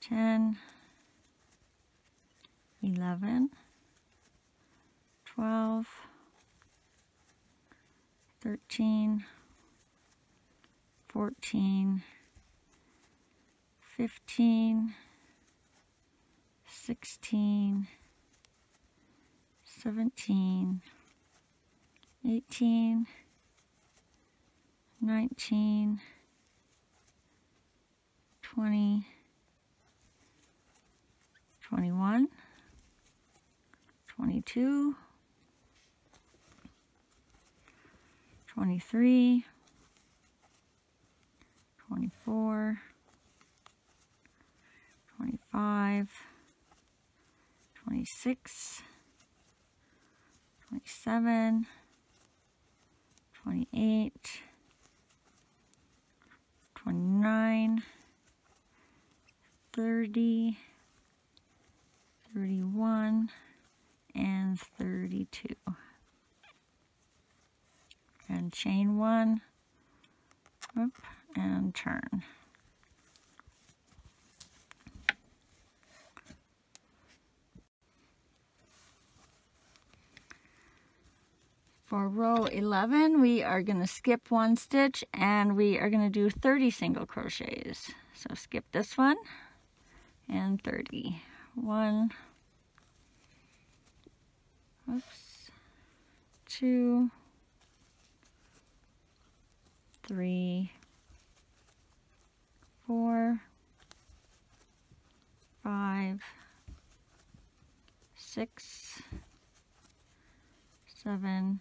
10, 11, 12, 13, 14, 15, 16, 17, 18, 19, 20, 23, 24, 25, 26, 27, 28, 29, 30, 31, and 32. And chain one and turn. For row 11, we are going to skip one stitch and we are going to do 30 single crochets. So skip this one and 30. One, oops, two, three, four, five, six, seven,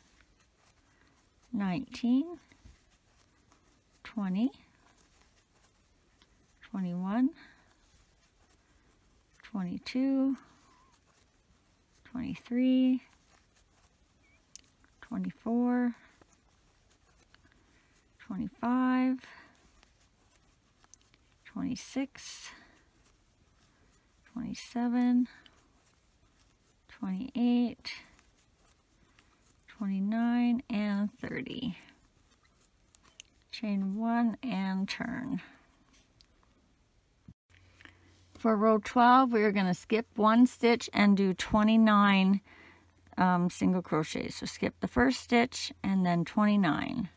20, 21, 22, 23, 24, 25, 26, 27, 28, 29, and 30. Chain one and turn. For row 12, we are going to skip one stitch and do 29 single crochets. So skip the first stitch and then 29.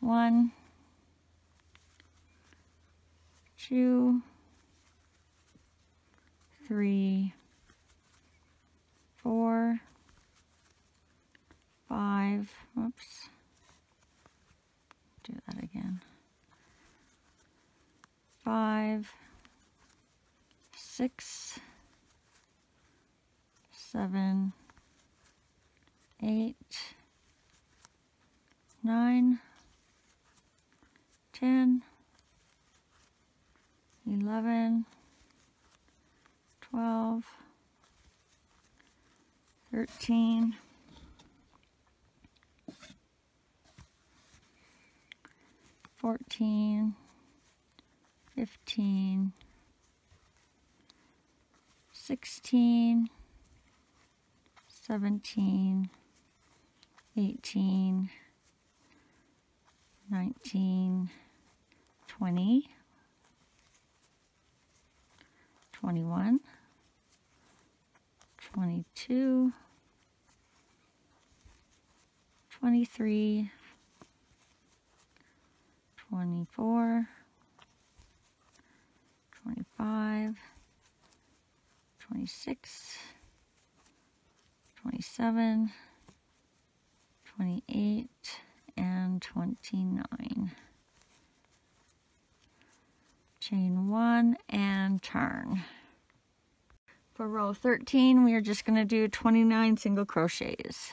One, two, three, four, five, oops, do that again, five, six, 11, 12, 13, 11, 12, 13, 15, 16, 17, 18, 19, 20, 21, 22, 23, 24, 25, 26, 27, 28, and 129. Chain one and turn. For row 13, we are just going to do 29 single crochets.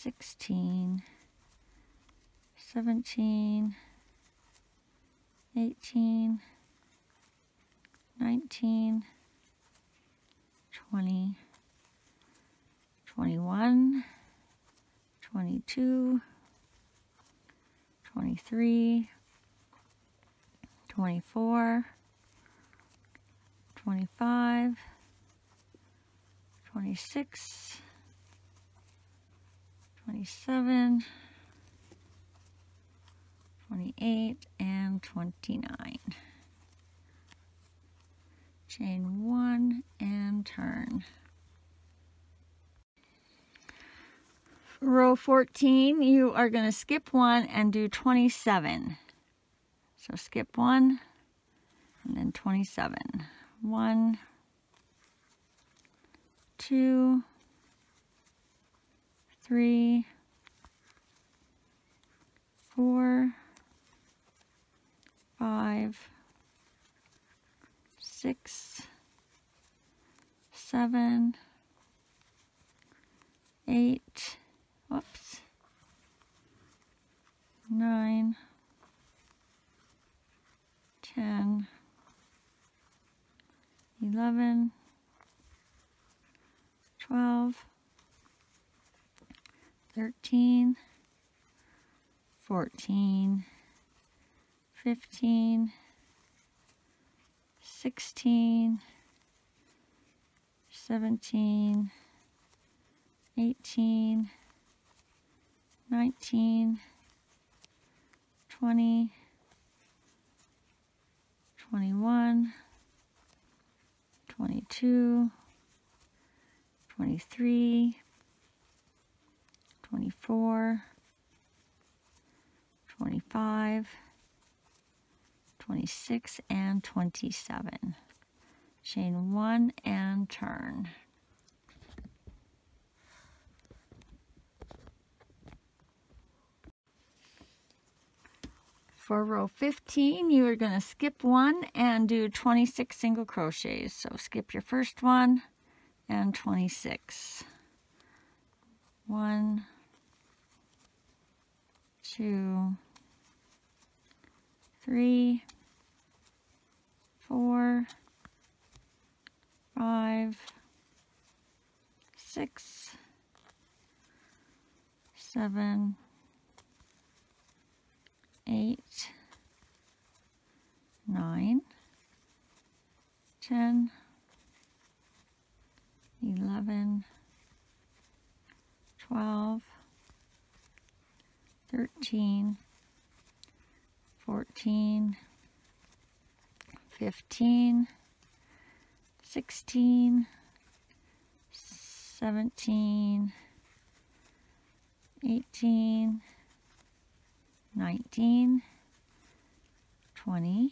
16, 17, 18, 19, 20, 21, 22, 23, 24, 25, 26, 27, 28, and 29. Chain one and turn. For row 14, you are going to skip one and do 27. So skip one and then 27. 23, 24, 25, 26, and 27. Chain one and turn. For row 15, you are going to skip one and do 26 single crochets. So skip your first one and 26. 11, 12, 13, 14, 15, 16, 17, 18, 19, 10, 11, 12, 13, 14, 15, 16, 17, 18, 19, 20,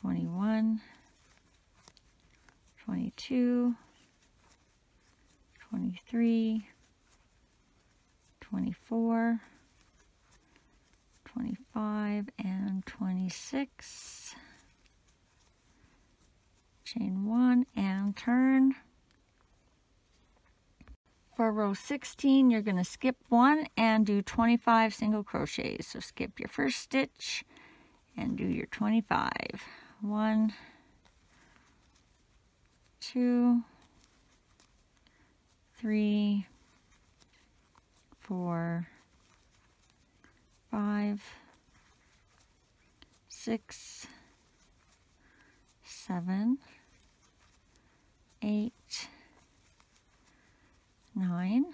21, 22, 23, 24, 25, and 26. Chain one and turn. For row 16, you're going to skip one and do 25 single crochets. So skip your first stitch and do your 25. 1, 2, 3, 4, 5, 6, 7, 8, 9,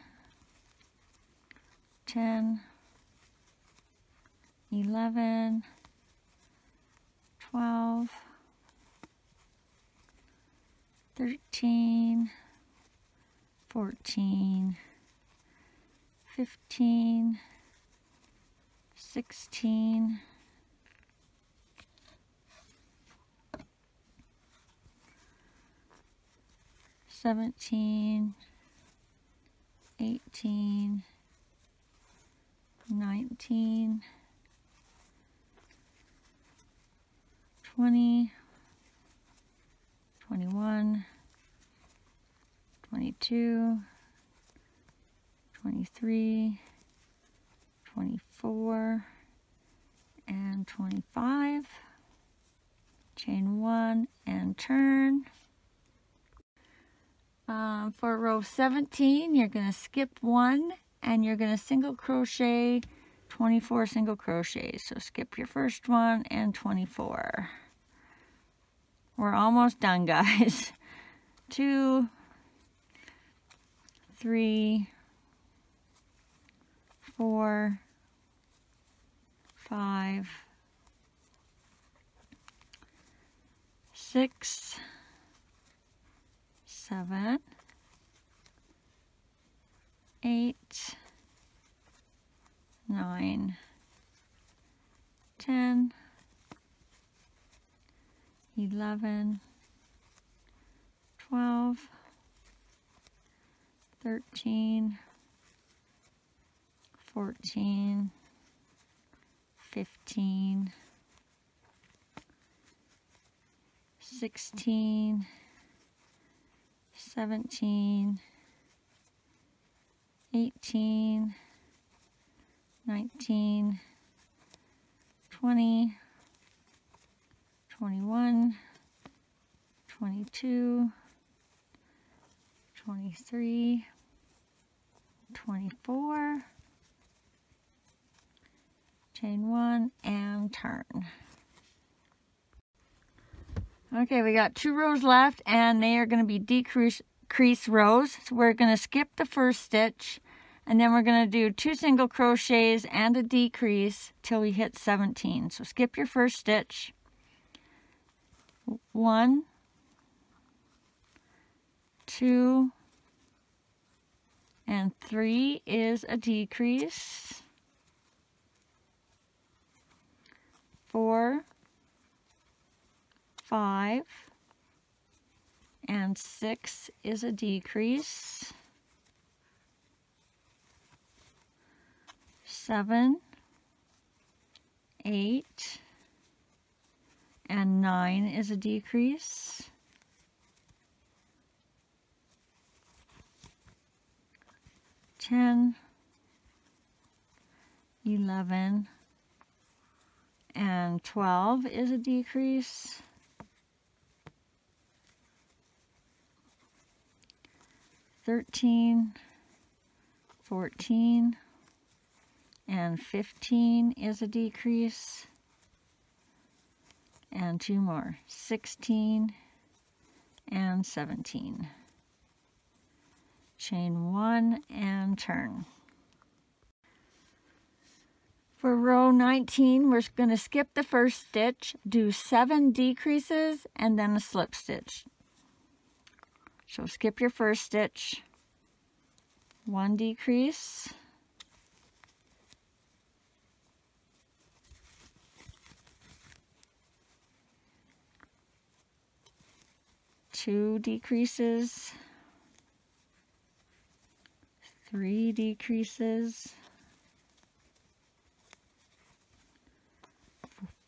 10, 11, 12, 13, 14, 15, 16. Seventeen, 18, 19, 20, 21, 22, 23, 24, and 25. Chain 1 and turn. For row 17, you're going to skip 1 and you're going to single crochet 24 single crochets. So skip your first one and 24. We're almost done, guys. 2, 3, 4, 5, 6, 7, 8, 9, 10, 11, 12, 13, 14, 15, 16, 17, 18, 19, 20, 21, 22, 23, 24. Chain 1 and turn. Okay, we got 2 rows left and they are going to be decrease rows. So we're going to skip the first stitch and then we're going to do 2 single crochets and a decrease till we hit 17. So skip your first stitch. 1, 2, and 3 is a decrease. 4, 5, and 6 is a decrease. 7, 8, and 9 is a decrease. 10, 11, and 12 is a decrease. 13, 14, and 15 is a decrease. And 2 more, 16 and 17. Chain 1 and turn. For row 19, we're going to skip the first stitch, do 7 decreases, and then a slip stitch. So skip your first stitch, 1 decrease, 2 decreases, 3 decreases,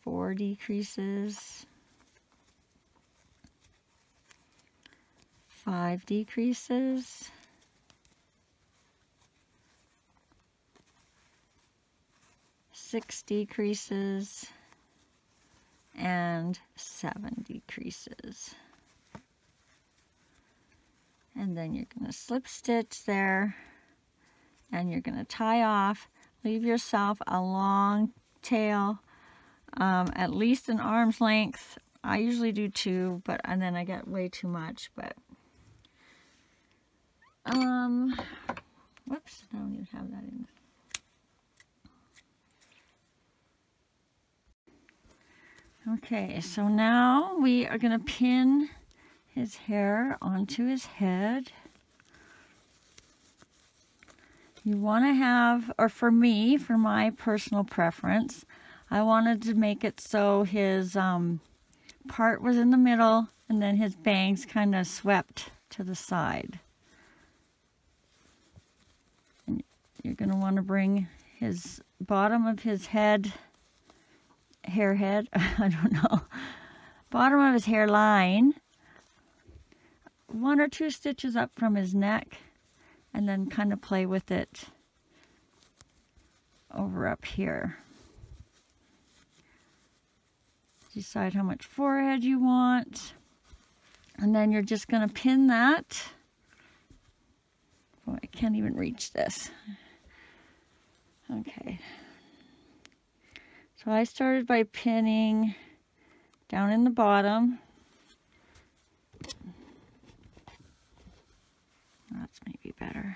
4 decreases, 5 decreases, 6 decreases, and 7 decreases. And then you're going to slip stitch there and you're going to tie off Leave yourself a long tail, at least an arm's length. I usually do two, but and then I get way too much. But whoops, I don't even have that in. Okay, so now we are going to pin his hair onto his head. You want to have, or for me, for my personal preference, I wanted to make it so his part was in the middle and then his bangs kind of swept to the side. And you're going to want to bring his bottom of his head, hair head, I don't know, bottom of his hairline, 1 or 2 stitches up from his neck, and then kind of play with it over up here. Decide how much forehead you want, and then you're just going to pin that. Oh, I can't even reach this. Okay. So I started by pinning down in the bottom. That's maybe better.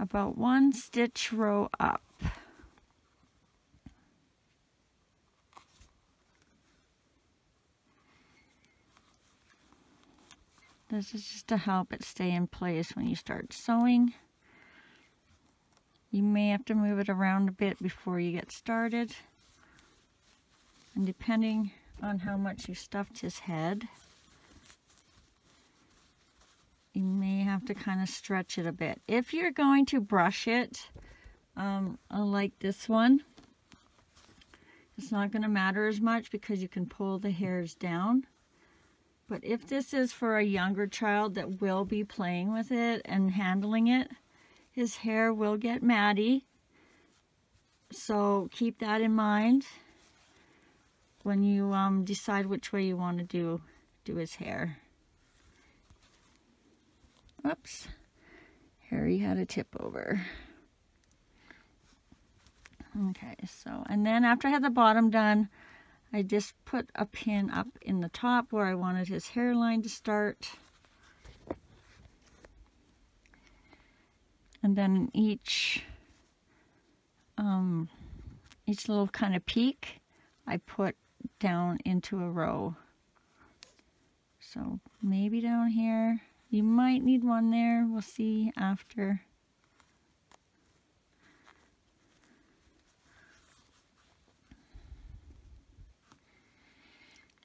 About 1 stitch row up. This is just to help it stay in place when you start sewing. You may have to move it around a bit before you get started. And depending on how much you stuffed his head, you may have to kind of stretch it a bit. If you're going to brush it, like this one, it's not going to matter as much because you can pull the hairs down. But if this is for a younger child that will be playing with it and handling it, his hair will get matty. So keep that in mind when you decide which way you want to do his hair. Oops, Harry had a tip over. Okay, so, and then after I had the bottom done, I just put a pin up in the top where I wanted his hairline to start. And then each little kind of peak, I put down into a row. So maybe down here. You might need one there, we'll see after.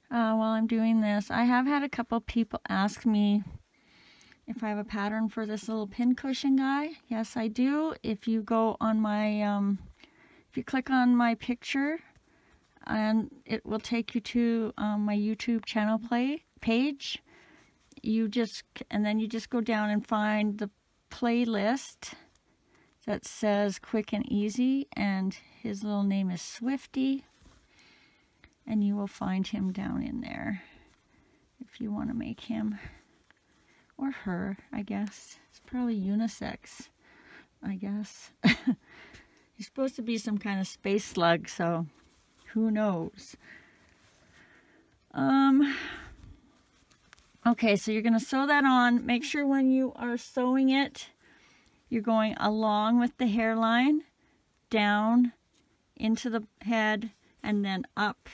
While I'm doing this, I have had a couple people ask me if I have a pattern for this little pincushion guy. Yes, I do. If you go on my, if you click on my picture, and it will take you to my YouTube channel page. And then you just go down and find the playlist that says Quick and Easy, and his little name is Swifty, and you will find him down in there if you want to make him, or her, I guess. It's probably unisex, I guess. He's supposed to be some kind of space slug, so who knows. Okay, so you're going to sew that on. Make sure when you are sewing it, you're going along with the hairline, down into the head, and then up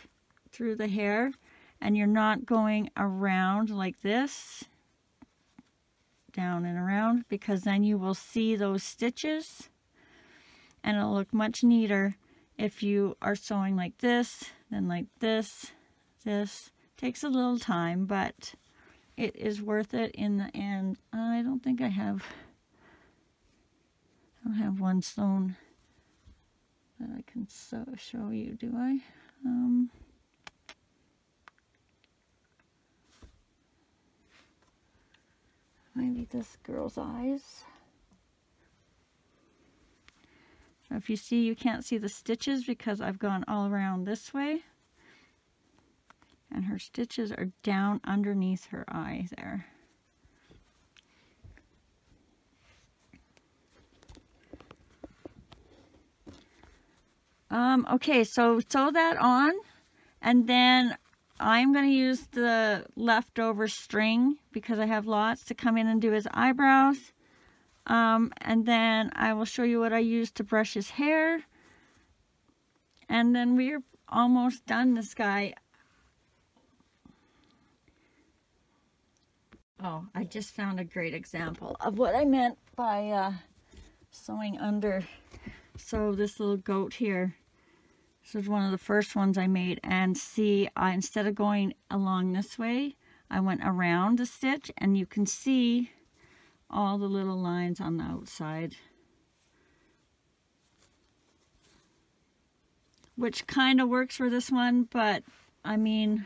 through the hair. And you're not going around like this, down and around, because then you will see those stitches. And it'll look much neater if you are sewing like this, then like this, this. Takes a little time, but it is worth it in the end. I don't think I don't have one sewn that I can show you, do I? Maybe this girl's eyes. So if you see, you can't see the stitches because I've gone all around this way. And her stitches are down underneath her eye there. Okay, so sew that on, and then I'm going to use the leftover string, because I have lots, to come in and do his eyebrows. And then I will show you what I used to brush his hair. And then we're almost done this guy. Oh, I just found a great example of what I meant by sewing under. So this little goat here, this was one of the first ones I made, and see, instead of going along this way, I went around the stitch, and you can see all the little lines on the outside, which kind of works for this one, but I mean,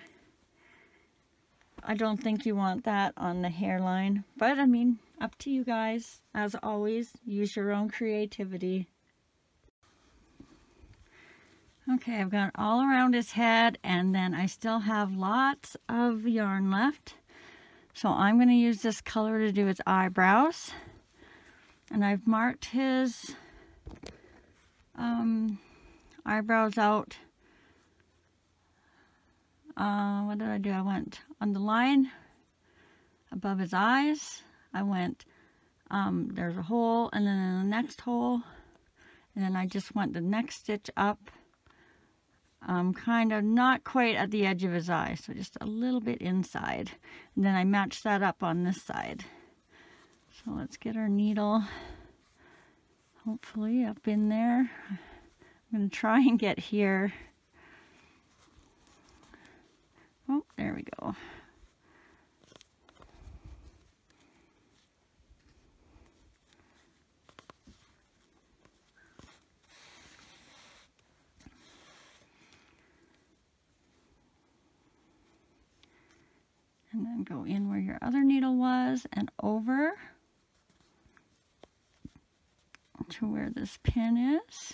I don't think you want that on the hairline, but I mean, up to you guys. As always, use your own creativity. Okay, I've gone all around his head, and then I still have lots of yarn left. So I'm going to use this color to do his eyebrows. And I've marked his eyebrows out. What did I do? I went on the line above his eyes. I went, there's a hole, and then in the next hole. And then I just went the next stitch up. Kind of not quite at the edge of his eye, so just a little bit inside. And then I matched that up on this side. So let's get our needle, hopefully, up in there. I'm going to try and get here. Oh, there we go. And then go in where your other needle was and over to where this pin is.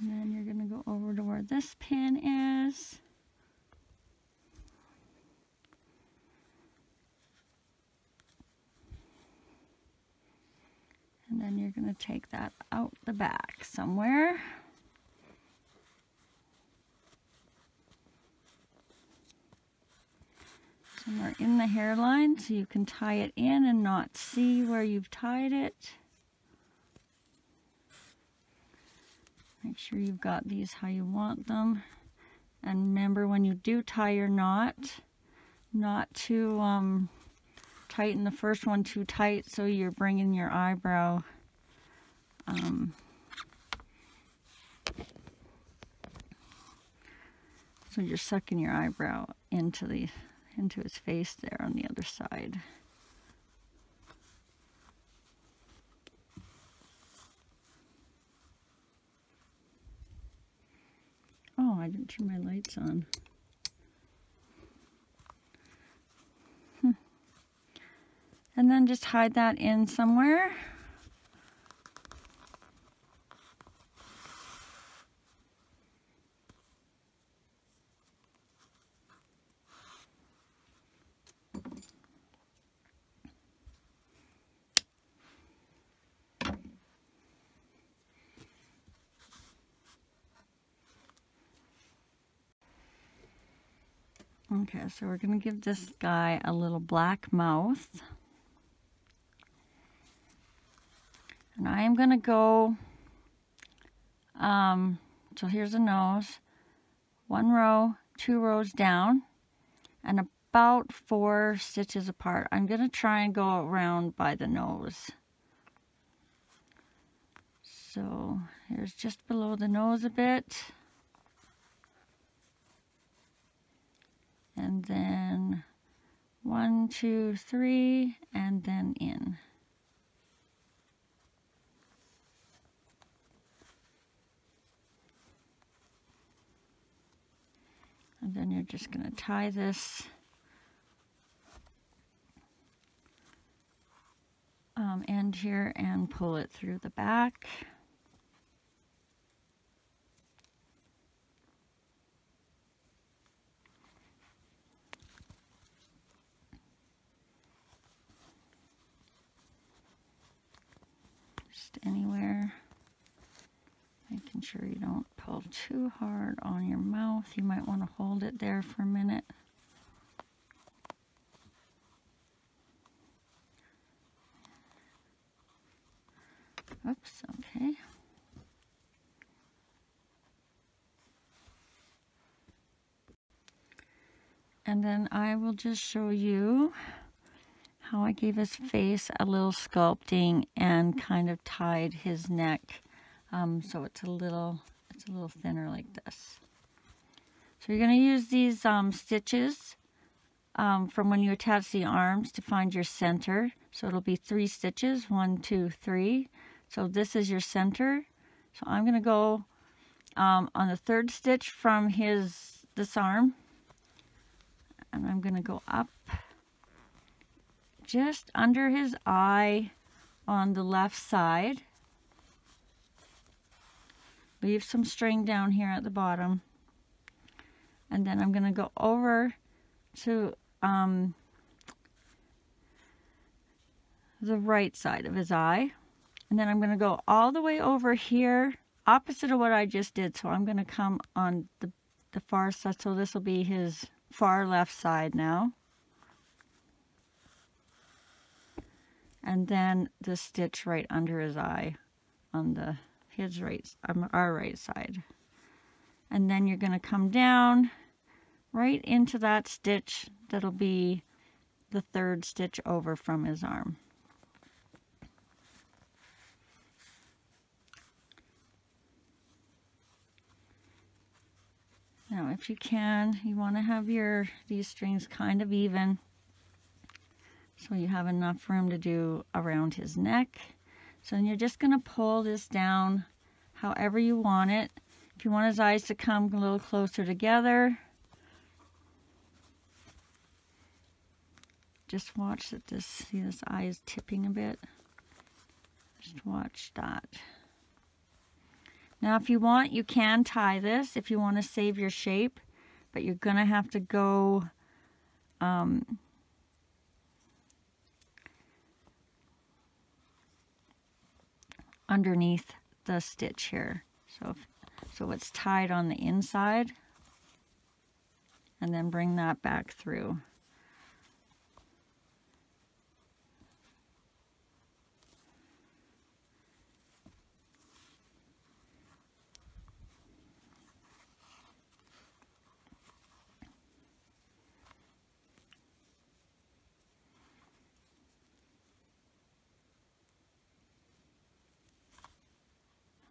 And then you're going to go over to where this pin is. And then you're going to take that out the back somewhere. Somewhere in the hairline, so you can tie it in and not see where you've tied it. Make sure you've got these how you want them. And remember, when you do tie your knot, not to tighten the first one too tight, so you're bringing your eyebrow so you're sucking your eyebrow into his face there on the other side. Oh, I didn't turn my lights on. And then just hide that in somewhere. Okay, so we're going to give this guy a little black mouth. And I am going to go, so here's a nose, one row, two rows down, and about 4 stitches apart. I'm going to try and go around by the nose. So here's just below the nose a bit. And then 1, 2, 3, and then in. And then you're just going to tie this end here and pull it through the back. just anywhere, making sure you don't pull too hard on your mouth. You might want to hold it there for a minute. Oops, okay. And then I will just show you how I gave his face a little sculpting and kind of tied his neck, so it's a little thinner like this. So you're going to use these stitches from when you attach the arms to find your center. So it'll be 3 stitches, 1, 2, 3. So this is your center. So I'm going to go on the 3rd stitch from this arm, and I'm going to go up just under his eye on the left side. Leave some string down here at the bottom, and then I'm going to go over to the right side of his eye. And then I'm going to go all the way over here, opposite of what I just did. So I'm going to come on the far side. So this will be his far left side now. And then the stitch right under his eye on our right side. And then you're going to come down right into that stitch. That'll be the 3rd stitch over from his arm. Now, if you can, you want to have these strings kind of even, so you have enough room to do around his neck. So then you're just going to pull this down however you want it. If you want his eyes to come a little closer together, just watch that see this eye is tipping a bit. Just watch that. Now, if you want, you can tie this if you want to save your shape, but you're going to have to go underneath the stitch here. So it's tied on the inside, and then bring that back through.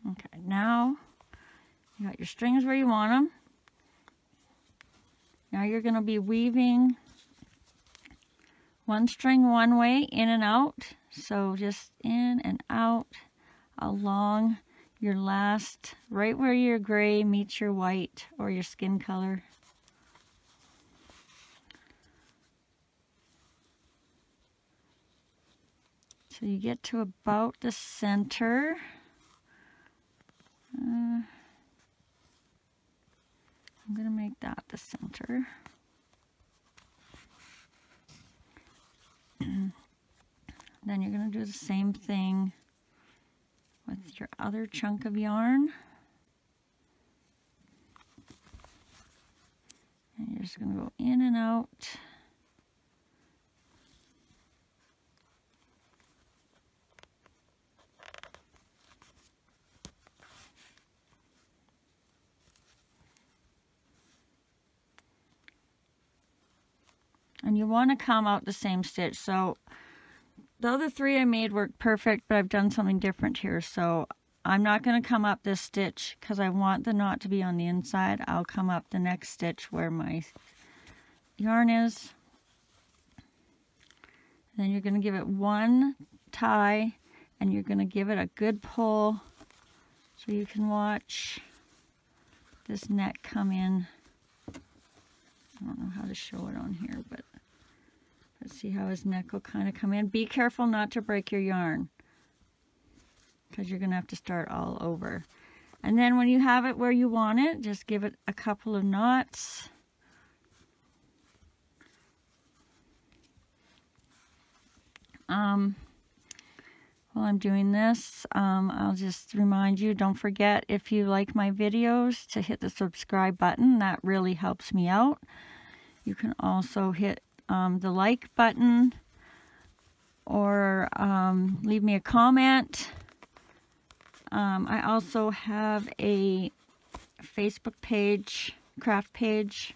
Okay, now you got your strings where you want them. Now you're going to be weaving one string one way, in and out. So just in and out along your last, right where your gray meets your white or your skin color. So you get to about the center. I'm going to make that the center. Then you're going to do the same thing with your other chunk of yarn. And you're just going to go in and out. And you want to come out the same stitch. So the other 3 I made worked perfect, but I've done something different here. So I'm not going to come up this stitch because I want the knot to be on the inside. I'll come up the next stitch where my yarn is. And then you're going to give it one tie, and you're going to give it a good pull so you can watch this neck come in. I don't know how to show it on here, but let's see how his neck will kind of come in. Be careful not to break your yarn, because you're going to have to start all over. And then when you have it where you want it, just give it a couple of knots. While I'm doing this, I'll just remind you, don't forget, if you like my videos, to hit the subscribe button. That really helps me out. You can also hit the like button or leave me a comment. I also have a Facebook page, craft page,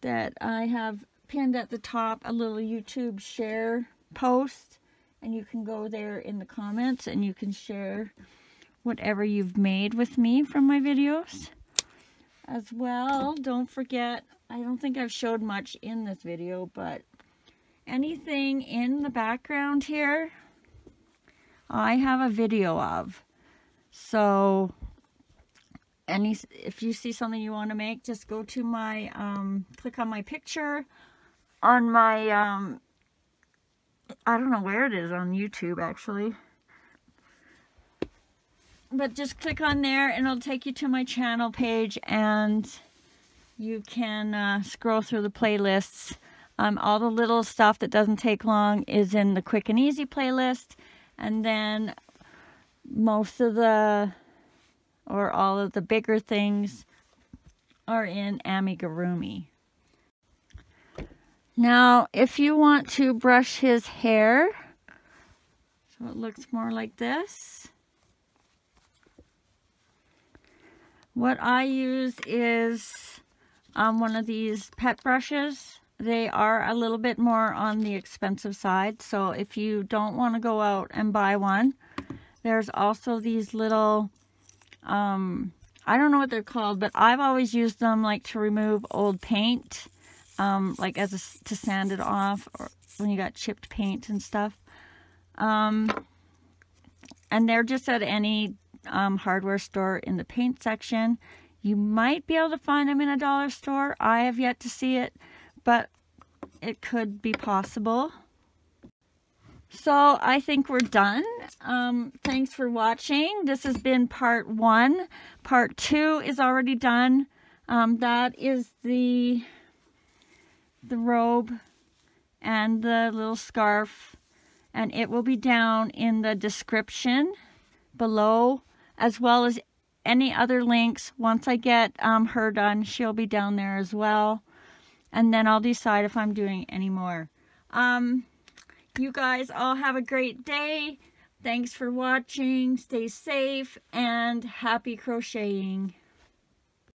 that I have pinned at the top, a little YouTube share post, and you can go there in the comments and you can share whatever you've made with me from my videos. As well, don't forget, I don't think I've showed much in this video, but anything in the background here, I have a video of. So if you see something you want to make, just go to my, click on my picture on my, I don't know where it is on YouTube actually, but just click on there and it'll take you to my channel page, and you can scroll through the playlists. All the little stuff that doesn't take long is in the quick and easy playlist, and then most of the, or all of the bigger things are in amigurumi. Now, if you want to brush his hair, so it looks more like this, what I use is one of these pet brushes. They are a little bit more on the expensive side, so if you don't want to go out and buy one, there's also these little, I don't know what they're called, but I've always used them like to remove old paint, like to sand it off, or when you got chipped paint and stuff. And they're just at any hardware store in the paint section. You might be able to find them in a dollar store. I have yet to see it, but it could be possible. So I think we're done. Thanks for watching. This has been part one. Part two is already done. That is the robe and the little scarf, and it will be down in the description below, as well as any other links. Once I get her done, she'll be down there as well, and then I'll decide if I'm doing any more. You guys all have a great day. Thanks for watching. Stay safe and happy crocheting.